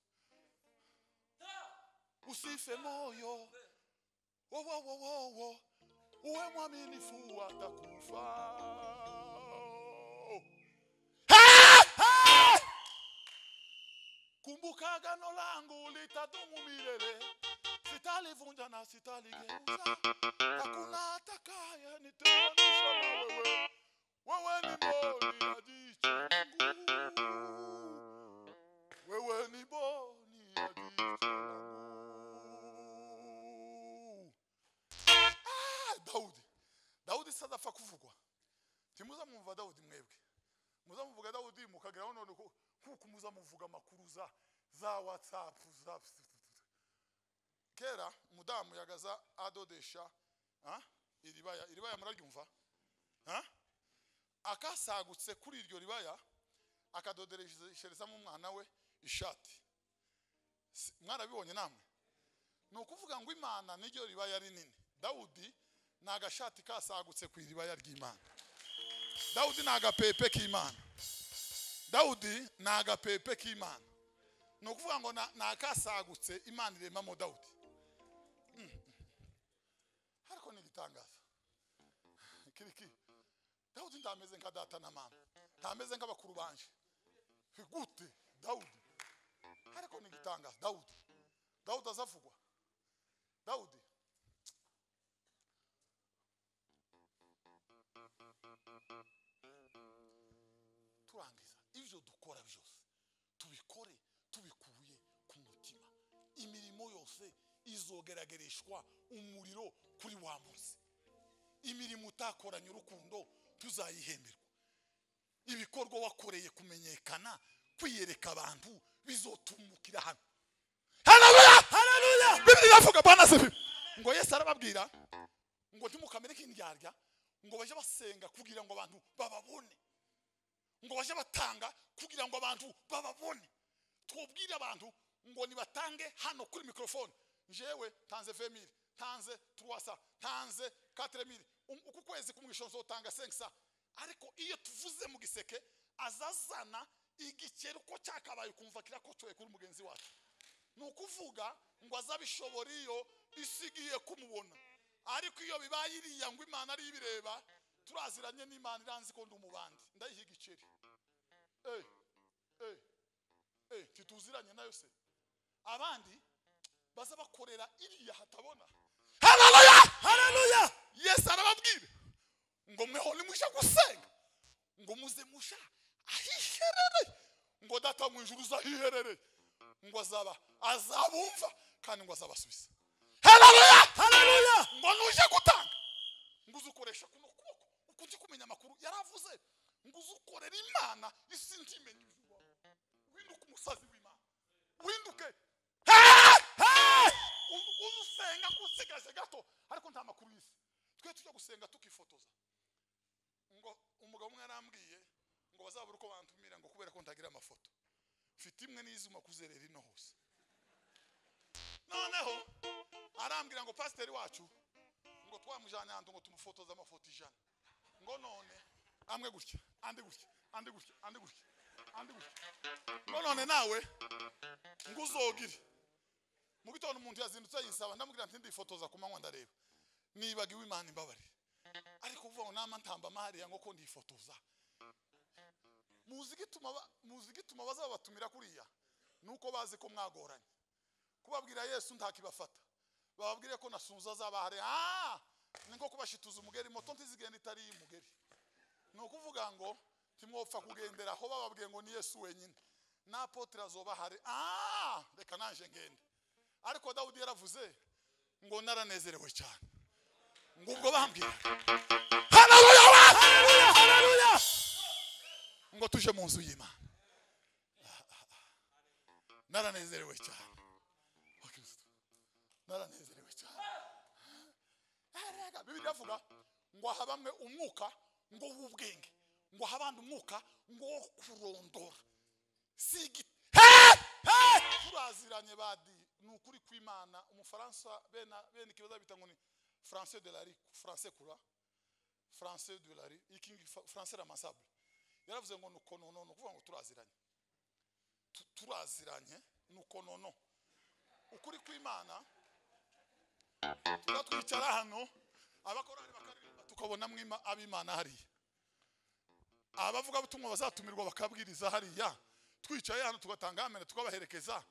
usife moyo wo uwe mwaminifu atakufa kumbuka gano langu litadumu milele sitalivunja na sitaligeuza hakuna atakaye nitenganisha na wewe wewe ni boni ya jicho langu wewe ni boni ya jicho langu Dawudi sasa fa kuvugwa timuza mumva Dawudi mwebwe muza muvuga Dawudi mukagiraho none ko kumuza muvuga makuru za WhatsApp za kera mudamu yagaza adodesha iribaya muraryumva akasagutse kuri iryo ribaya akadodereshereza mu mwana we ishati mwarabibonye namwe no kuvuga ngo imana n'iryo ribaya rinini Dawudi nagashati kasagutse ku iribaya ry'imana Dawudi nagapepe k'imana Dawudi nagapepe k'imana no kuvuga ngo nakasagutse imana irema mu Dawudi hariko n'igitangaza kiriki Dawudi ndameze nka data na mama ndameze nka bakuru banje gute Dawudi hariko n'igitangaza Dawudi azavugwa Dawudi mirimo yose izogeragereshwa umuriro kuri wa munsi. Imirimo utakoranye urukundo tuzayihemberwa. Ibikorwa wakoreye kumenyekana kwiyereka abantu bizotumukira hano. Haleluya! Haleluya! Biblia ivuga bana sebi. Ngo Yesu arababwira ngo timukamere kindyarya ngo baje basenga kugira ngo abantu bababone. Ngo baje batanga kugira ngo abantu bababone. Twubwira abantu ngo nibatange hano kuri microphone. Jewe tanze 20,000, tanze 300, tanze 4,000. Uku kwezi kumwisho nzotanga 500. Ariko iyo tuvuze mu giseke azazana igikero ko cyakabaye kumva kirakotoye kuri mugenzi wacu. Nukuvuga ngo azabishobora iyo isigiye kumubona. Ariko iyo bibayiriya ngo Imana ari ibireba, turaziranye n'Imana iranzi ko ndumubandi. Ndayihe igikeri. Tituziranye nayo se. Abandi baza bakorera iriya hatabona. Haleluya! Haleluya! Yesu arababwira ngo mweho nimusha gusenga. Ngo muze musha ahiherere. Ngo data mu ijuru zahiherere. Ngo azabumva kandi ngo azabasubiza. Haleluya! Haleluya! Ngo nuje gutanga. Ngo uzukoresha kuno kuboko. Ukuzi kumenya makuru yaravuze. Ngo uzukorera Imana isintimenya ivuba. Winduka umusazi w'Imana. Winduke. Uzusenga kusigaje gato ariko nta makuru yise. Twe tujya gusenga tukifotoza. Ngo umugabo umwe arambwiye ngo bazabura uko bantumira ngo kubera ko ntagira amafoto. Fitimwe n'izuma kuzerera ino hose. Noneho arambwira ngo pasiteri wacu ngo twamujanye handi ngo tumufotoza amafoto 100. Ngo none amwe gutya, andi gutya, andi gutya, andi gutya, andi gutya. Ngo none nawe ngo uzogire. Mu gitondo umuntu yazindutse yinsaba ndamubwira nti ndifotoza ku manywa ndareba. Nibagiwe Imana imbabare. Ariko uvuga nama ntamba mahariya ngo ko ndifotoza. Muziki tuma bazabatumira kuriya nuko bazi ko mwagoranye. Kubabwira Yesu ntakibafata. Bababwira ko nasunza zabahare. Niko kubashituza umugeri moto ntizigenda itari umugeri. No kuvuga ngo timwopfa kugendera aho bababwiye ngo ni Yesu wenyine. Na apotre azobahare. Reka nanje ngende. Ariko Dawudi yaravuze ngo naranezerewe cyane. Ngo ubwo bambwira. Haleluya! Haleluya! Haleluya! Ngo tuje mu nzu y'Imana. Naranezerewe cyane. Kristo. Naranezerewe cyane. Arega Bibiliya ivuga ngo aha bamwe umwuka ngo w'ubwenge. Ngo abandi umwuka ngo kurondora. Sigi. Turaziranye badi. Nukuri kw'Imana umufaransa bene kibaza bita ngo ni français de la rue français kura français de la rue ikingi français ramasable yaravuze ngo nuko nono kuvuga ngo turaziranye nuko nono ukuri kw'Imana turatwicara hano abakorani bakaririmba tukabona mwima ab'Imana hariya abavuga ubutumwa bazatumirwa bakabwiriza hariya twicaye hano tugatanga amene tukabaherekeza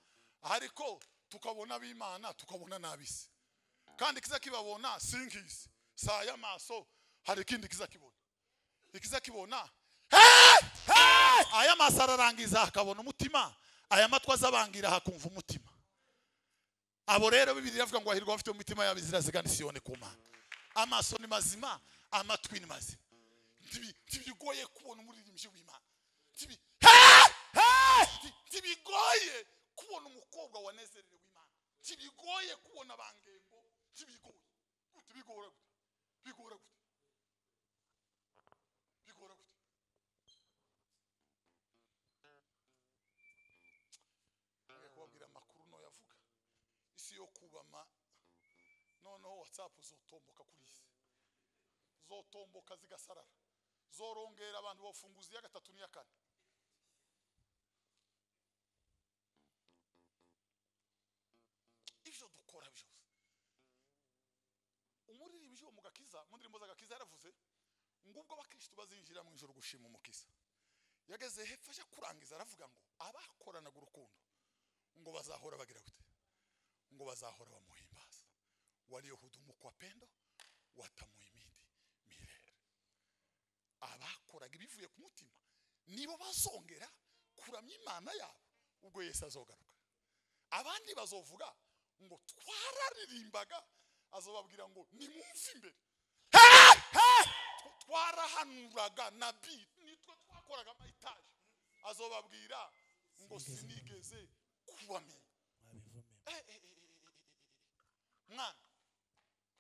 ariko tukabona b'Imana tukabona nabisi kandi kizakibabona singis saa y'amaso hari kindi kizakibona ikizakibona aya masararangiza akabona umutima aya matwa zabangira hakumva umutima abo rero Bibiliya ivuga ngo ahirwa bafite umutima yabizira zigana Sione kuma amaso ni mazima amatwi ni mazima tibigoye kubona umuririmbyi w'Imana tibigoye kubona umukobwa wanezerewe Imana tibigoye kubona bangengo bigora gute kubabwira amakuru no yavuga isi yo kubama noneho WhatsApp zotomboka kuri isi zotomboka zigasarara zorongera abantu bafunguzi ya gatatu n'iya kane mundirimbo z'agakiza yaravuze ngubwo abakristo bazinjira mu ijuru gushima umukiza yageze hepfo aje kurangiza aravuga ngo abakoranaga urukundo ngo bazahora bagira gute ngo bazahora bamuhimbaza waliohudumu kwa pendo watamuhimidi milele abakoraga bivuye ku mutima nibo bazongera kuramya Imana yabo ubwo Yesu azogaruka abandi bazovuga ngo twararirimbaga azobabwira ngo nimumve imbere twarahanuraga nabi nitwe twakoraga amaitaje azobabwira ngo sinigeze kubamenya mwana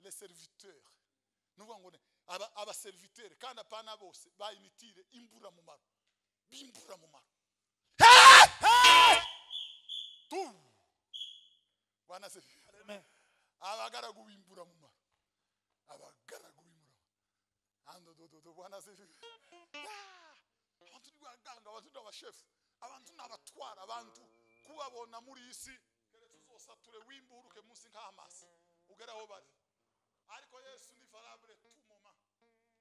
les serviteurs nuvuga ngo aba serviteurs kandi apana bose bayinitire imbura mu maro bimbura mu maro bwana zibi abagaragu bimbura mu maro abagaragu ando do bwana zibi abantu baganga abantu abashefu abantu nabatwara abantu kubabona muri isi keretse uzosature wimburuke munsi nk'amasi ugeraho bari ariko Yesu ni valable tout moment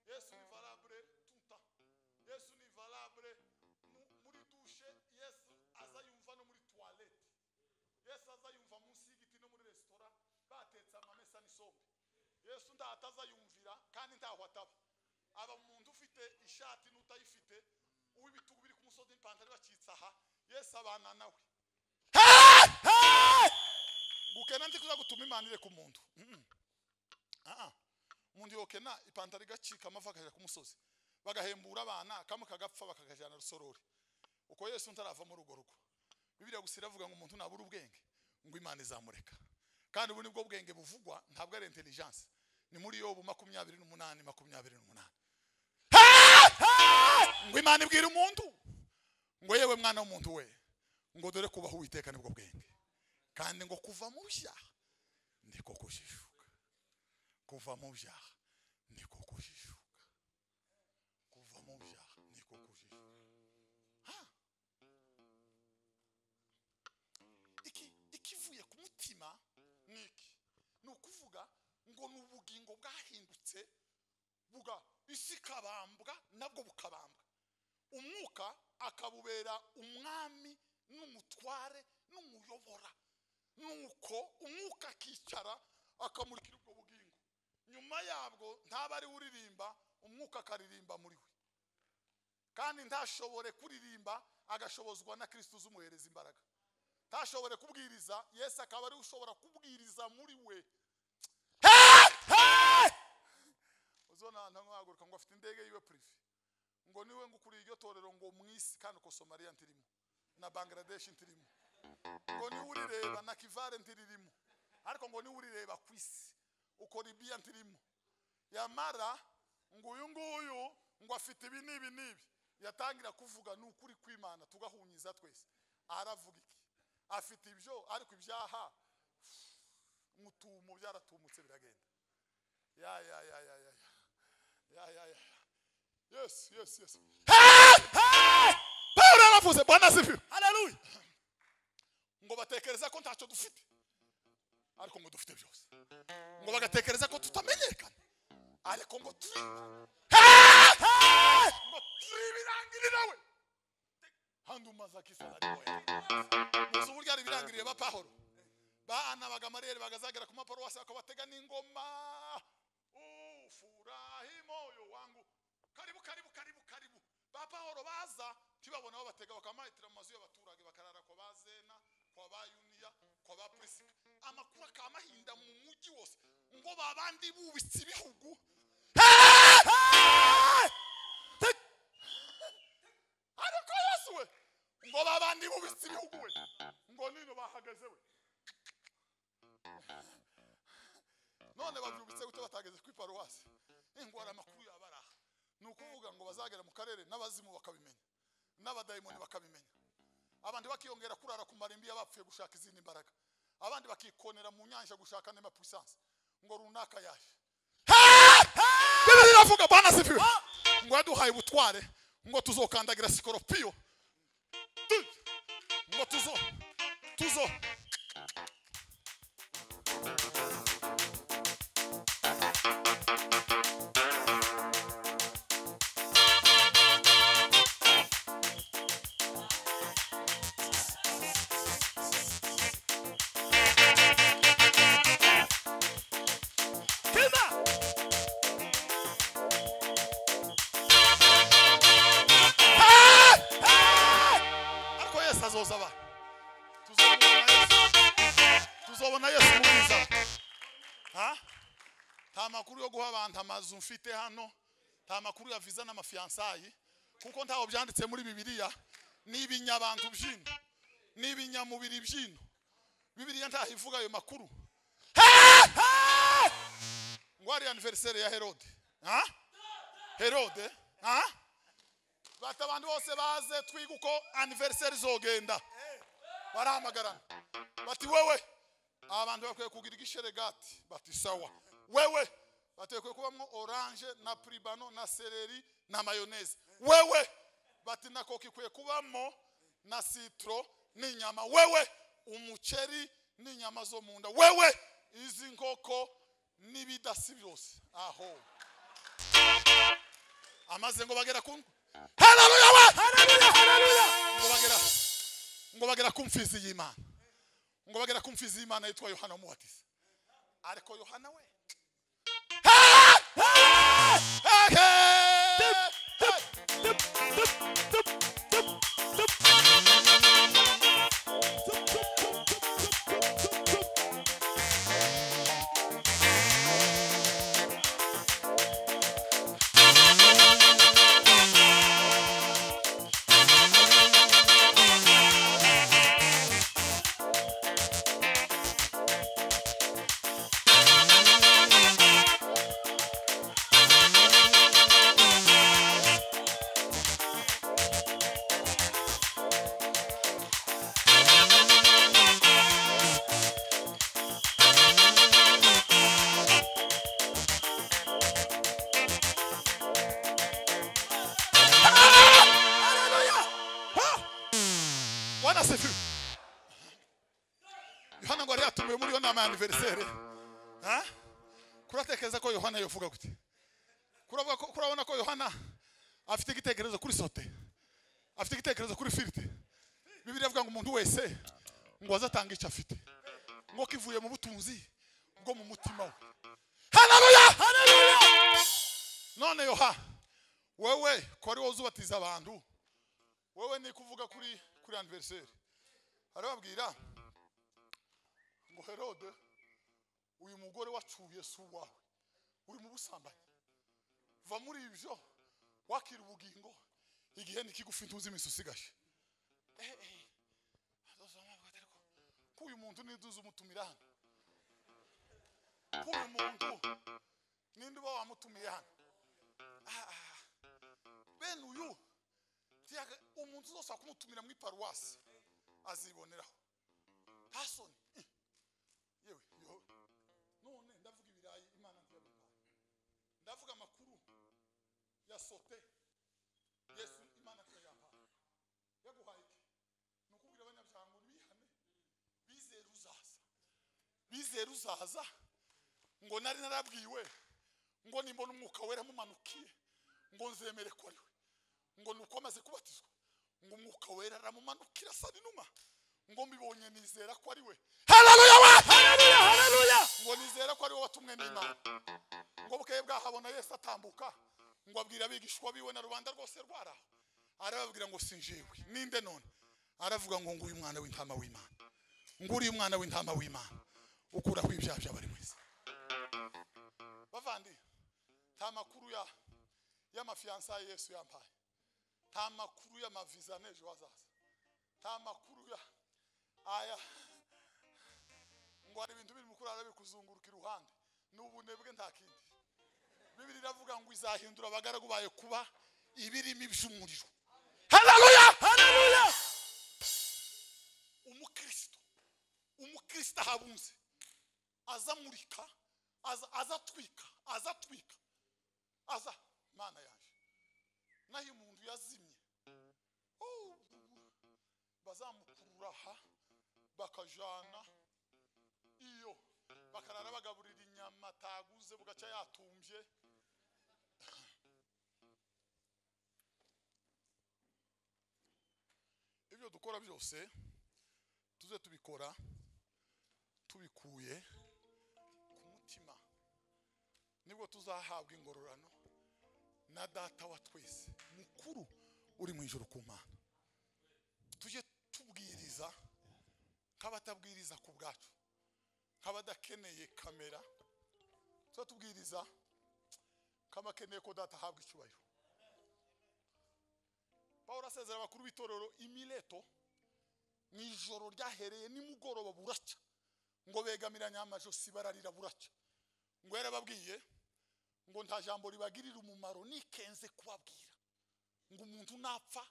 Yesu ni valable tout temps Yesu ni valable muri douche Yesu azayumva no muri toilette Yesu azayumva munsi y'igiti no muri restaurant batetsa amamesa n'isombe Yesu ndatazayumvira kandi ntahwataba aba umuntu ufite ishati n'utayifite ubitugu biri ku musozi n'ipantaro bakitsa ha Yesu abana nawe ukena ndikuza gutuma imanire ku muntu umuntu yokena ipantaro igacika amavakaje ku musozi bagahembura abana kamwe kagapfa bakakajana rusorore uko Yesu ntarava mu rugo Bibiliya gusira avuga ngo umuntu nabura ubwenge ngo Imana izamureka kandi ubu nibwo bwenge buvugwa ntabwo ari intelligence ni muri Yobu 28:28 ngo Imana ibwira umuntu ngo yewe mwana w'umuntu we ngo dore kubaho Uwiteka nibwo bwenge kandi ngo kuva mu byaha ndiko kujishuka kuva mu byaha ndiko kujishuka kuva mu byaha ndiko kujishuka ikivuye ku mutima niki no kuvuga ngo nubugingo bwahindutse buga isikabambwa nabwo bukabambwa umwuka akabubera umwami n'umutware n'umuyobora nuko umwuka akicara akamurikira ubwo bugingo nyuma yabwo ntabari uririmba umwuka akaririmba muri we kandi ntashobore kuririmba agashobozwa na Kristo zumuhereza imbaraga ntashobore kubwiriza Yesu akaba ari ushobora kubwiriza muri we uzona ntamwaguruka ngo afite indege yiwe prive ngo niwe ngo kuri iryo torero ngo mwisi kandi ko Samaria ntirimo na Bangladesh ntirimo ngo ni urireba na kivare ntiririmo ariko ngo ni urireba kwisi uko Libya ntirimo yamara ngo uyu nguyu ngo afite ibinibi nibi yatangira kuvuga n'ukuri kw'Imana tugahunyiza twese aravuga iki afite ibyo ariko ibyaha mutumo byaratumutse biragenda ya yes Paulo aravuze Bwana asifiwe haleluya ngo batekereza ko ntacyo dufite ariko ngo dufite byose ngo bagatekereza ko tutamenyekana ariko ngo turibirangire nawe handumaza kisarari boya muzi uburyo ari birangiriye ba Paulo ba ana bagamarere bagazagera ku maporo wase akabatega n'ingoma ufurahi moyo wangu karibu ba Paulo baza tibabona aho batega bakamaitira mu mazu y'abaturage bakarara ko bazena kwabayuniya kwabaprisi amakuru akamahinda mu mugi wose ngo babandi bubitse ibihugu ariko Yesu we ngo babandi bubitse ibihugu we ngo nino bahagaze we none babyubitse gute batageze ku paruwasi ingwara amakuru yabaraha nukuvuga ngo bazagera mu karere n'abazimu bakabimenya n'abadayimoni bakabimenya abandi bakiyongera kurara ku marimbi y'abapfuye gushaka izindi imbaraga abandi bakikonera mu nyanja gushaka nema puissance ngo runaka yaje Bibiri avuga Bwana asifiwe ngo yaduhaye ubutware ngo tuzokandagira sikoropiyo ngo tuzo tuzosaba tuzobona Yesu mwiza ha ta makuru yo guha abantu amazu mfite hano ta makuru ya visa na mafiansayi kuko ntaho byanditse muri Bibiliya n'ibinyabantu byintu n'ibinyamubiri byintu Bibiliya ntahivuga ayo makuru ngwari anniversaire ya Herode ha Herode ha batabantu bose baze twiga uko anniversaire zogenda barahamagara bati wewe abantu bakwiye kugira igisheregati bati sawa wewe batekwe kubamwo orange na pribano na celery na mayonnaise wewe bati nako kikwiye kubamwo na citron n'inyama wewe umuceri n'inyama zo munda wewe izi nkoko nibidasi byose aho amaze ngo bagera ku haleluya we haleluya haleluya ngo bagera kumfizi y'Imana ngo bagera kumfizi y'Imana yitwa Yohana umubatiza ariko Yohana we anniversaire ha kuratekeza ko Yohana yovuga gute kuravuga ko kurabona ko Yohana afite igitekerezo kuri sote afite igitekerezo kuri firite Bibiliya ivuga ngo umuntu wese ngo azatanga icyo afite ngo kivuye mu butunzi bwo mu mutima we haleluya haleluya none Yohana wewe kori wozubatiza abantu wewe ni kuvuga kuri anniversaire arababwira ngo Herode uyu mugore wacuye suwa uri mu busambanyi va muri ibyo wakira ubugingo igihe nikigufi ntuzi imisusigaje uyu muntu niduze umutumira hano uyu muntu ninde wamutumiye hano ben uyu tiaga umuntu zose akumutumira mu paruwasi aziboneraho hasoni none ndavuga ibirayi Imana ntiyabipa ndavuga makuru ya sote Yesu Imana kiyapa yaguhaye nokubwira abanyabyango bihane bizeruzaza ngo nari narabwiwe ngo nimbona umwuka wera mumanukiye ngo nzemere koriwe ngo nukomaze kubatizwa ngo umwuka wera aramumanukira sadi numa ngo mbibonye nizera ko ari we haleluya wa haleluya haleluya ngo nizera ko ari we watumwe n'Imana ngo bukeye bwahabona Yesu atambuka ngo abwira abigishwa biwe na rubanda rwose rwara arababwira ngo sinjewe ninde none aravuga ngo uyu mwana w'intama w'Imana ngo uri umwana w'intama w'Imana ukuraho ibyaha by'abari mwese bavandi tamakuru ya mafiansa Yesu yampaye tamakuru ya maviza n'ejo hazaza tamakuru ya aya ngwari bintu biri mukuru arabikuzunguruka iruhande n'ubunebwe ntakindi Bibiri iravuga ngo izahindura abagaragu baye kuba ibirimi by'umuriro haleluya haleluya umukristo habunze azamurika azatwika aza mana yaje naho umuntu yazimye bazamukururaha bakajana iyo bakarara bagaburira inyama taguze bugaca yatumbye ibyo dukora byose tuze tubikora tubikuye ku mutima nibwo tuzahabwa ingororano na data wa twese mukuru uri mu ijuru ku Mana tujye tubwire kubwiriza nk'abatabwiriza ku bwacu nk'abadakeneye kamera twa tubwiriza nk'abakeneye ko data habwa icyubahiro. Pawulo asezera abakuru b'itorero imileto n'ijoro ryahereye nimugoroba buracya ngo begamiranye amajosi bararira buracya ngo yarababwiye ngo nta jambo ribagirira umumaro nikenze kubabwira ngo umuntu napfa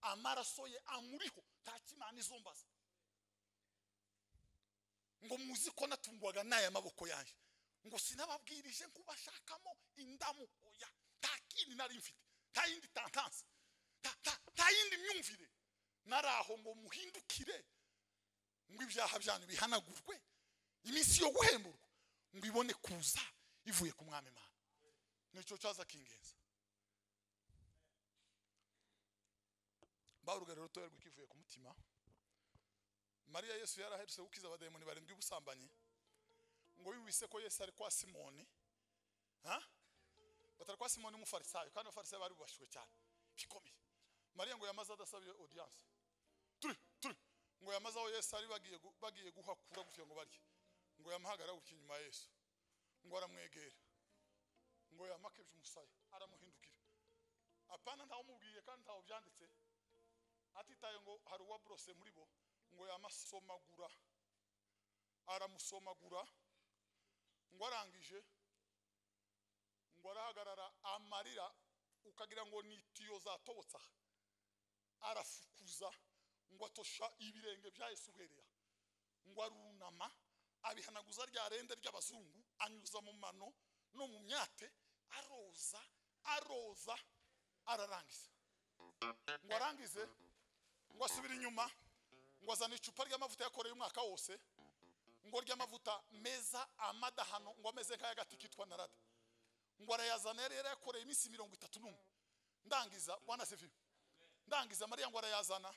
amaraso ye amuriho ntakimana izombaza ngo muzi ko natungwaga n'aya maboko yaje ngo sinababwirije kubashakamo indamu oya takindi nari mfite tayindi tantanse tayindi myumvire naraho ngo muhindukire ngo ibyaha byanyu bihanagurwe iminsi yo guhemburwa ngo ibone kuza ivuye ku mwami Imana. Nicyo cyaza kingenza bawurugariro rutoya rw'ikivuye ku mutima. Maria Yesu yaraherutse gukiza abadayimoni barindwi busambanyi ngo bibise ko Yesu ari kwa Simeone batari kwa Simeone umufarisayo kandi abafarisayo bari bubashywe cyane bikomeye. Maria ngo yamaze adasabiye audience turi ngo yamaze aho Yesu ari bagiye guhakura gufya ngo barye ngo yamuhagara gutya inyuma ya Yesu ngo aramwegera ngo yamakebye umusaya aramuhindukira apana ntawo mubwiye kandi ntawo byanditse atitaye ngo hari uwa brose muri bo ngo yamasomagura aramusomagura ngo arangije ngo arahagarara amarira ukagira ngo nitiyo zatobotsa arafukuza ngo atosha ibirenge bya Yesu hereya ngo arunama abihanaguza rya rende ry'abazungu anyuza mu mano no mu myate aroza ararangiza ngo arangize ngo asubira inyuma ngo azana icupa ry'amavuta yakoreye umwaka wose ngo ry'amavuta meza amadahano ngo ameze nk'ayagati kitwa narada ngo arayazana rero yakoreye iminsi 31 ndangiza bwana Sevi ndangiza Maria ngo arayazana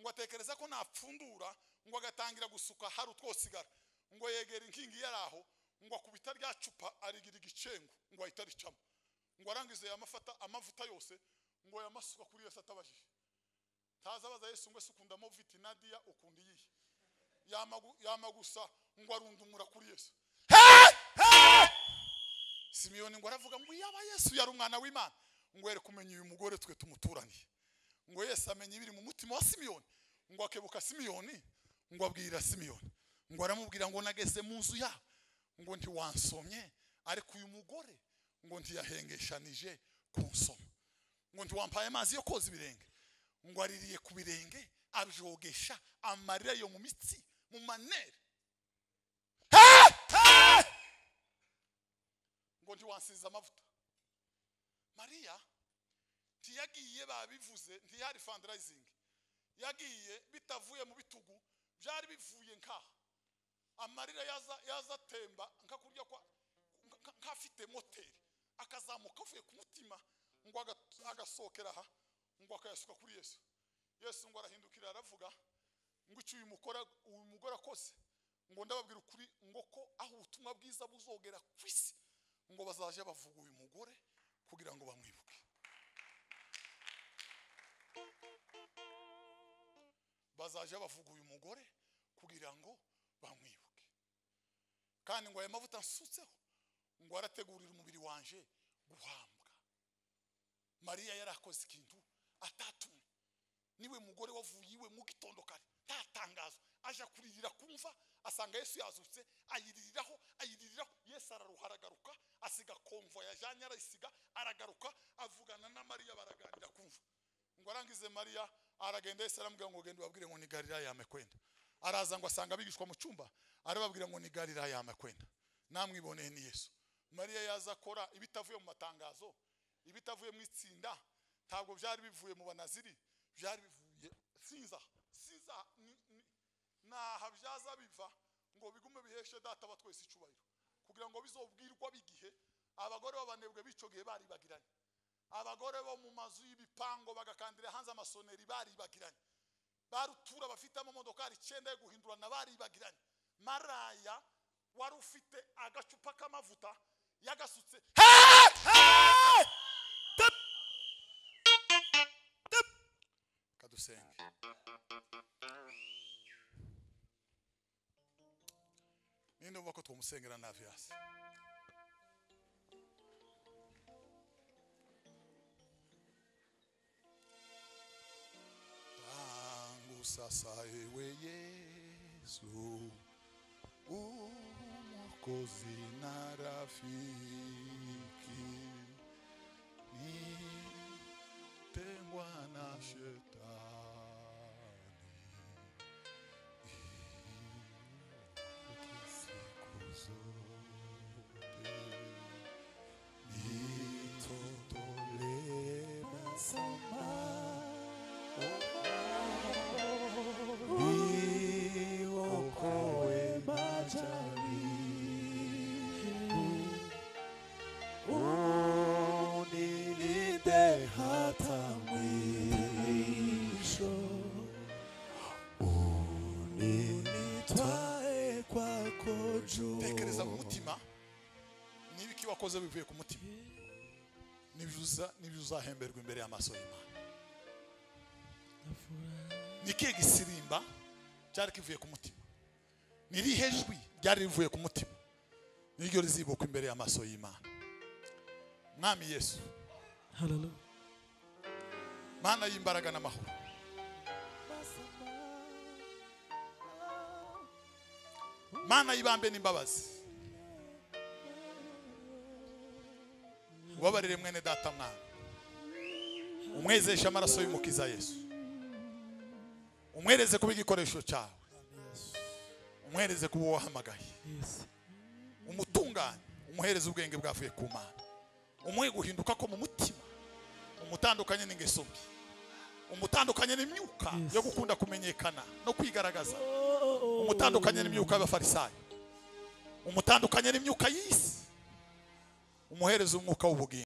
ngo atekereza ko napfundura ngo agatangira gusuka hari utwosigara ngo yegera inkingi yaraho ngo akubita rya cupa arigira igicengo ngo ayitaricamo ngo arangize yamafata amavuta yose ngo yamasuka kuri Yesu atabajije tazabaza Yesu ngo sukunda moviti nadia ukundi yihe yamagusa ngo arundumura kuri Yesu. Simeone ngo aravuga ngo yaba Yesu yari umwana w'Imana ngo yere kumenya uyu mugore twe tumuturaniye ngo Yesu amenye ibiri mu mutima wa Simeone ngo akebuka Simeone ngo abwira Simeone ngo aramubwira ngo nageze mu nzu ya ngo ntiwansomye ariko uyu mugore ngo ntiyahengeshanije kunsoma ngo ntiwampaye amazi yo koza ibirenge ngo aririye ku birenge abjogesha amarira yo mu mitsi mu manere ngo ntiwansiza amavuta. Maria ntiyagiye babivuze ntiyari fundraising yagiye bitavuye mu bitugu byari bivuye nkaha amarira yazatemba nkakurya kwa nkafite moteri akazamuka avuye ku mutima ngo agasokera aha ngo akayasuka kuri Yesu. Yesu ngo arahindukira aravuga ngo icyo uyu mugore akose ngo ndababwira ukuri ngo ko aho ubutumwa bwiza buzogera ku isi ngo bazaje bavuga uyu mugore kugira ngo bamwibuke. Bazaje bavuga uyu mugore kugira ngo bamwibuke kandi ngo aya mavuta nsutseho ngo arategurira umubiri wanje guhambwa. Maria yarakoze ikintu atatumwe niwe mugore wavuyiwe mu gitondo kare tatangazo aje kuririra kumva asanga Yesu yazutse ayiririraho Yesu araruharagaruka asiga konvo yajanye arisiga aragaruka avugana na Maria baraganira kumva ngo arangize Maria aragenda Yesu aramubwira ngo genda ubabwire ngo ni Galilaya yame kwenda araza ngo asanga bigishwa mu cyumba arababwira ngo ni Galilaya yame kwenda namwiboneye ni Yesu. Maria yaza akora ibitavuye mu matangazo ibitavuye mu itsinda ntabwo byari bivuye mu banaziri byari bivuye siza na habyaza biva ngo bigume biheshe data batwese icubahiro kugira ngo bizobwirwa bigihe abagore babanebwe bicogiye bari bagiranye abagore bo mu mazu y'ibipango bagakandira hanze amasoneri bari bagiranye barutura bafite amamodokari 9 yo guhindurana bari bagiranye. Maraya wari ufite agacupa k'amavuta yagasutse kadusenge. Ngendo wako tukomusengira na vyasi. Tangu sasa ewe Yesu, Mwokozi na rafiki, nitengwa na shetani, siku zote nitotolewa sama. Tekereza mutima nibiki wakoze bivuye ku mutima nibyuza hemberwa imbere y'amaso y'Imana niki gisirimba cyari kivuye ku mutima niri hejwi ryari rivuye ku mutima niryo rizibo ku imbere y'amaso y'Imana Mwami Yesu Hallelujah Mana y'imbaraga n'amahoro Mana yibambe nimbabazi ubabarire mwene data mwana umwezesha amaraso y'umukiza Yesu umwereze kuba igikoresho cyawe umwereze kuba wahamagaye umutungane umuhereze ubwenge bwavuye ku Mana umwe guhinduka ko mu mutima umutandukanye n'ingeso mbi umutandukanye n'imyuka yo gukunda kumenyekana no kwigaragaza umutandukanye n'imyuka y'abafarisayo umutandukanye n'imyuka y'isi umuhereze umwuka w'ubugingo